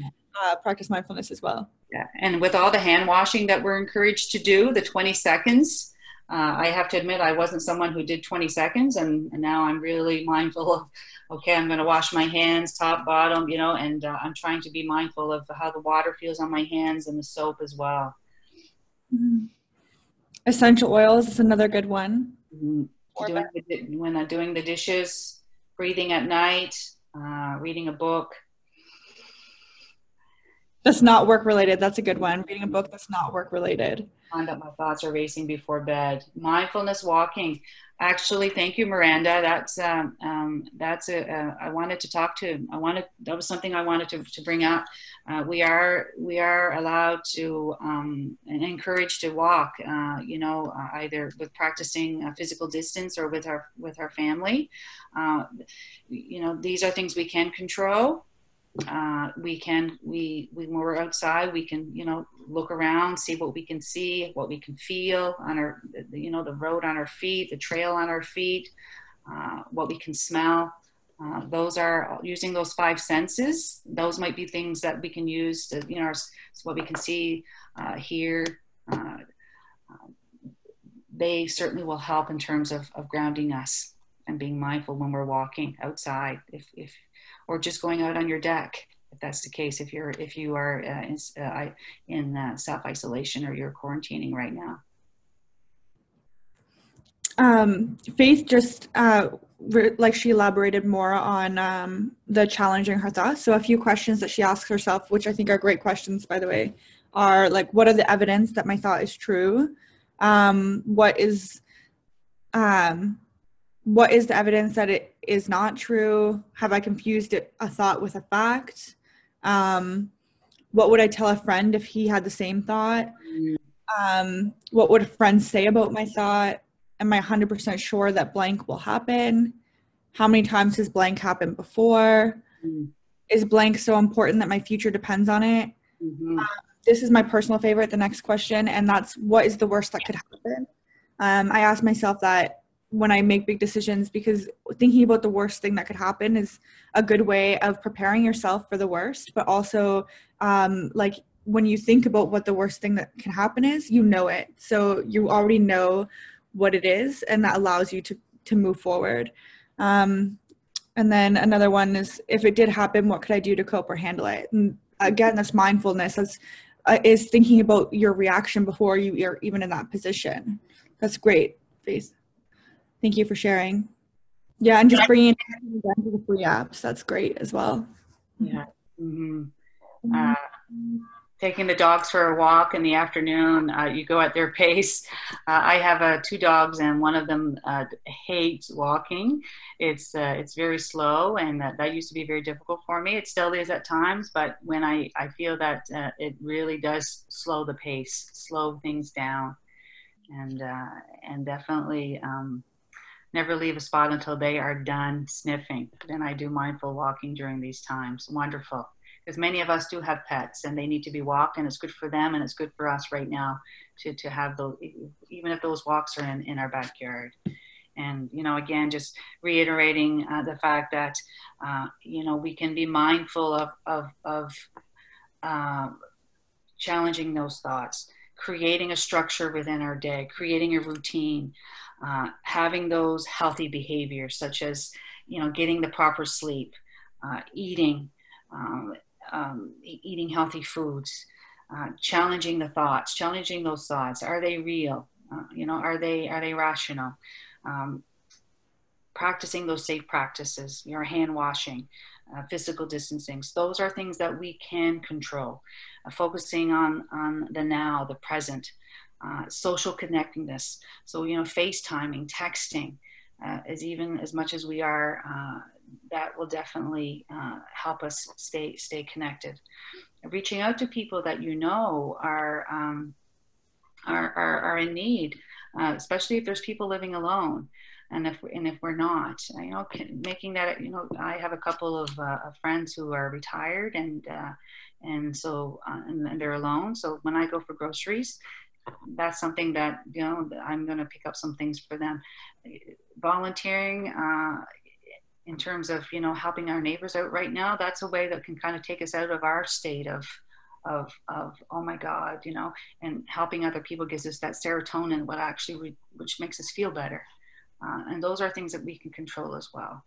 uh, practice mindfulness as well. Yeah, and with all the hand washing that we're encouraged to do, the twenty seconds, uh, I have to admit I wasn't someone who did twenty seconds, and, and now I'm really mindful of, okay, I'm going to wash my hands, top, bottom, you know, and uh, I'm trying to be mindful of how the water feels on my hands and the soap as well. Mm-hmm. Essential oils is another good one. Mm-hmm. Doing the, when I'm doing the dishes, breathing at night, uh, reading a book. That's not work related. That's a good one. Reading a book that's not work related. Find out my thoughts are racing before bed. Mindfulness walking. Actually, thank you, Miranda. That's um, um, that's a, a I wanted to talk to. I wanted that was something I wanted to to bring up. Uh, we are we are allowed to um, and encouraged to walk. Uh, you know, uh, either with practicing a physical distance or with our with our family. Uh, you know, these are things we can control. Uh, we can we we when we're outside, we can you know look around, see what we can see, what we can feel on our you know the road on our feet, the trail on our feet, uh, what we can smell. Uh, those are using those five senses. Those might be things that we can use to, you know our, what we can see, uh, hear. Uh, they certainly will help in terms of, of grounding us and being mindful when we're walking outside. If if or just going out on your deck, if that's the case, if you're if you are uh, in, uh, in uh, self-isolation or you're quarantining right now. Um, Faith just, uh, like she elaborated more on um, the challenging her thoughts. So a few questions that she asks herself, which I think are great questions, by the way, are like, what are the evidence that my thought is true? Um, what is... Um, What is the evidence that it is not true? Have I confused it, a thought with a fact? Um, what would I tell a friend if he had the same thought? Um, what would a friend say about my thought? Am I one hundred percent sure that blank will happen? How many times has blank happened before? Mm. Is blank so important that my future depends on it? Mm-hmm. Um, this is my personal favorite, the next question, and that's what is the worst that could happen? Um, I asked myself that when I make big decisions, because thinking about the worst thing that could happen is a good way of preparing yourself for the worst, but also um, like when you think about what the worst thing that can happen is, you know it. So you already know what it is, and that allows you to, to move forward. Um, and then another one is, if it did happen, what could I do to cope or handle it? And again, that's mindfulness. That's uh, is thinking about your reaction before you are even in that position. That's great, Faith. Thank you for sharing. Yeah, and just bringing it down to the free apps. That's great as well. Yeah. Mm-hmm. Uh, taking the dogs for a walk in the afternoon, uh, you go at their pace. Uh, I have uh, two dogs, and one of them uh, hates walking. It's uh, it's very slow, and that, that used to be very difficult for me. It still is at times, but when I, I feel that uh, it really does slow the pace, slow things down, and, uh, and definitely um, never leave a spot until they are done sniffing. Then I do mindful walking during these times. Wonderful. Because many of us do have pets, and they need to be walked, and it's good for them, and it's good for us right now to, to have those, even if those walks are in, in our backyard. And, you know, again, just reiterating uh, the fact that, uh, you know, we can be mindful of, of, of uh, challenging those thoughts, creating a structure within our day, creating a routine, uh, having those healthy behaviors, such as, you know, getting the proper sleep, uh, eating, um, Um, eating healthy foods, uh, challenging the thoughts, challenging those thoughts. Are they real? Uh, you know, are they, are they rational? Um, practicing those safe practices, your hand washing, uh, physical distancing. Those are things that we can control. Uh, focusing on, on the now, the present, uh, social connectedness. So, you know, FaceTiming, texting, uh, is even as much as we are, uh, that will definitely uh, help us stay stay connected. Reaching out to people that you know are um, are, are are in need, uh, especially if there's people living alone, and if and if we're not, you know, making that, you know, I have a couple of, uh, of friends who are retired, and uh, and so uh, and, and they're alone. So when I go for groceries, that's something that, you know, I'm going to pick up some things for them. Volunteering. Uh, in terms of, you know, helping our neighbors out right now, that's a way that can kind of take us out of our state of, of, of oh my God, you know, and helping other people gives us that serotonin, what actually, we, which makes us feel better. Uh, and those are things that we can control as well.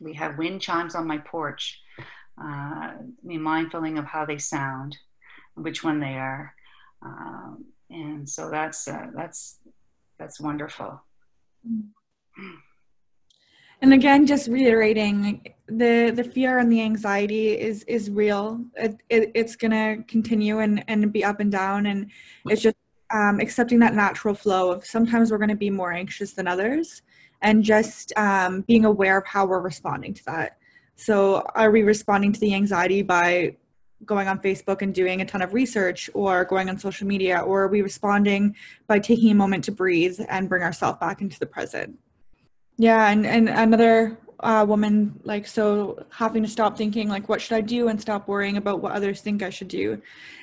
We have wind chimes on my porch, uh, be mindful of how they sound, which one they are. Um, and so that's, uh, that's, that's wonderful. And again, just reiterating, the, the fear and the anxiety is, is real. It, it, it's going to continue and, and be up and down. And it's just um, accepting that natural flow of sometimes we're going to be more anxious than others, and just um, being aware of how we're responding to that. So are we responding to the anxiety by going on Facebook and doing a ton of research, or going on social media? Or are we responding by taking a moment to breathe and bring ourselves back into the present? Yeah, and, and another uh, woman, like, so having to stop thinking, like, what should I do, and stop worrying about what others think I should do.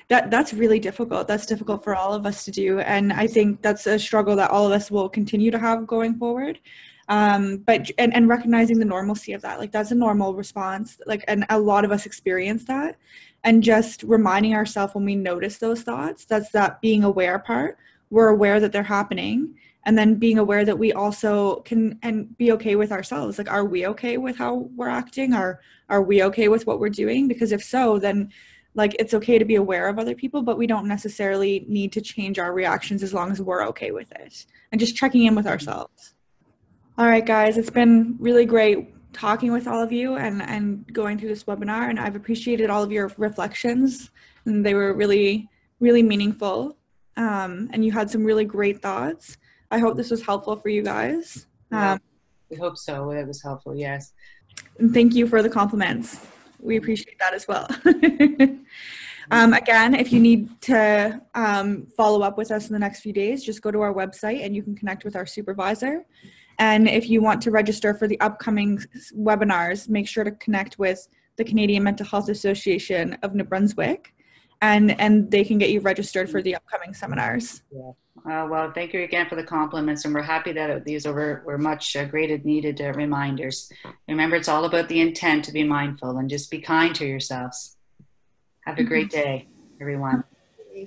That That's really difficult. That's difficult for all of us to do. And I think that's a struggle that all of us will continue to have going forward. Um, but, and, and recognizing the normalcy of that, like, that's a normal response. Like, and a lot of us experience that. And just reminding ourselves when we notice those thoughts, that's that being aware part. We're aware that they're happening. And then being aware that we also can, and be okay with ourselves. Like, are we okay with how we're acting? Are, are we okay with what we're doing? Because if so, then, like, it's okay to be aware of other people, but we don't necessarily need to change our reactions as long as we're okay with it. And just checking in with ourselves. All right, guys, it's been really great talking with all of you and, and going through this webinar. And I've appreciated all of your reflections. And they were really, really meaningful. Um, and you had some really great thoughts. I hope this was helpful for you guys. Um, we hope so. It was helpful, yes. And thank you for the compliments. We appreciate that as well. um, again, if you need to um, follow up with us in the next few days, just go to our website and you can connect with our supervisor. And if you want to register for the upcoming webinars, make sure to connect with the Canadian Mental Health Association of New Brunswick. And, and they can get you registered for the upcoming seminars. Yeah. Uh, well, thank you again for the compliments, and we're happy that it, these were, were much uh, great needed uh, reminders. Remember, it's all about the intent to be mindful, and just be kind to yourselves. Have a great day, everyone.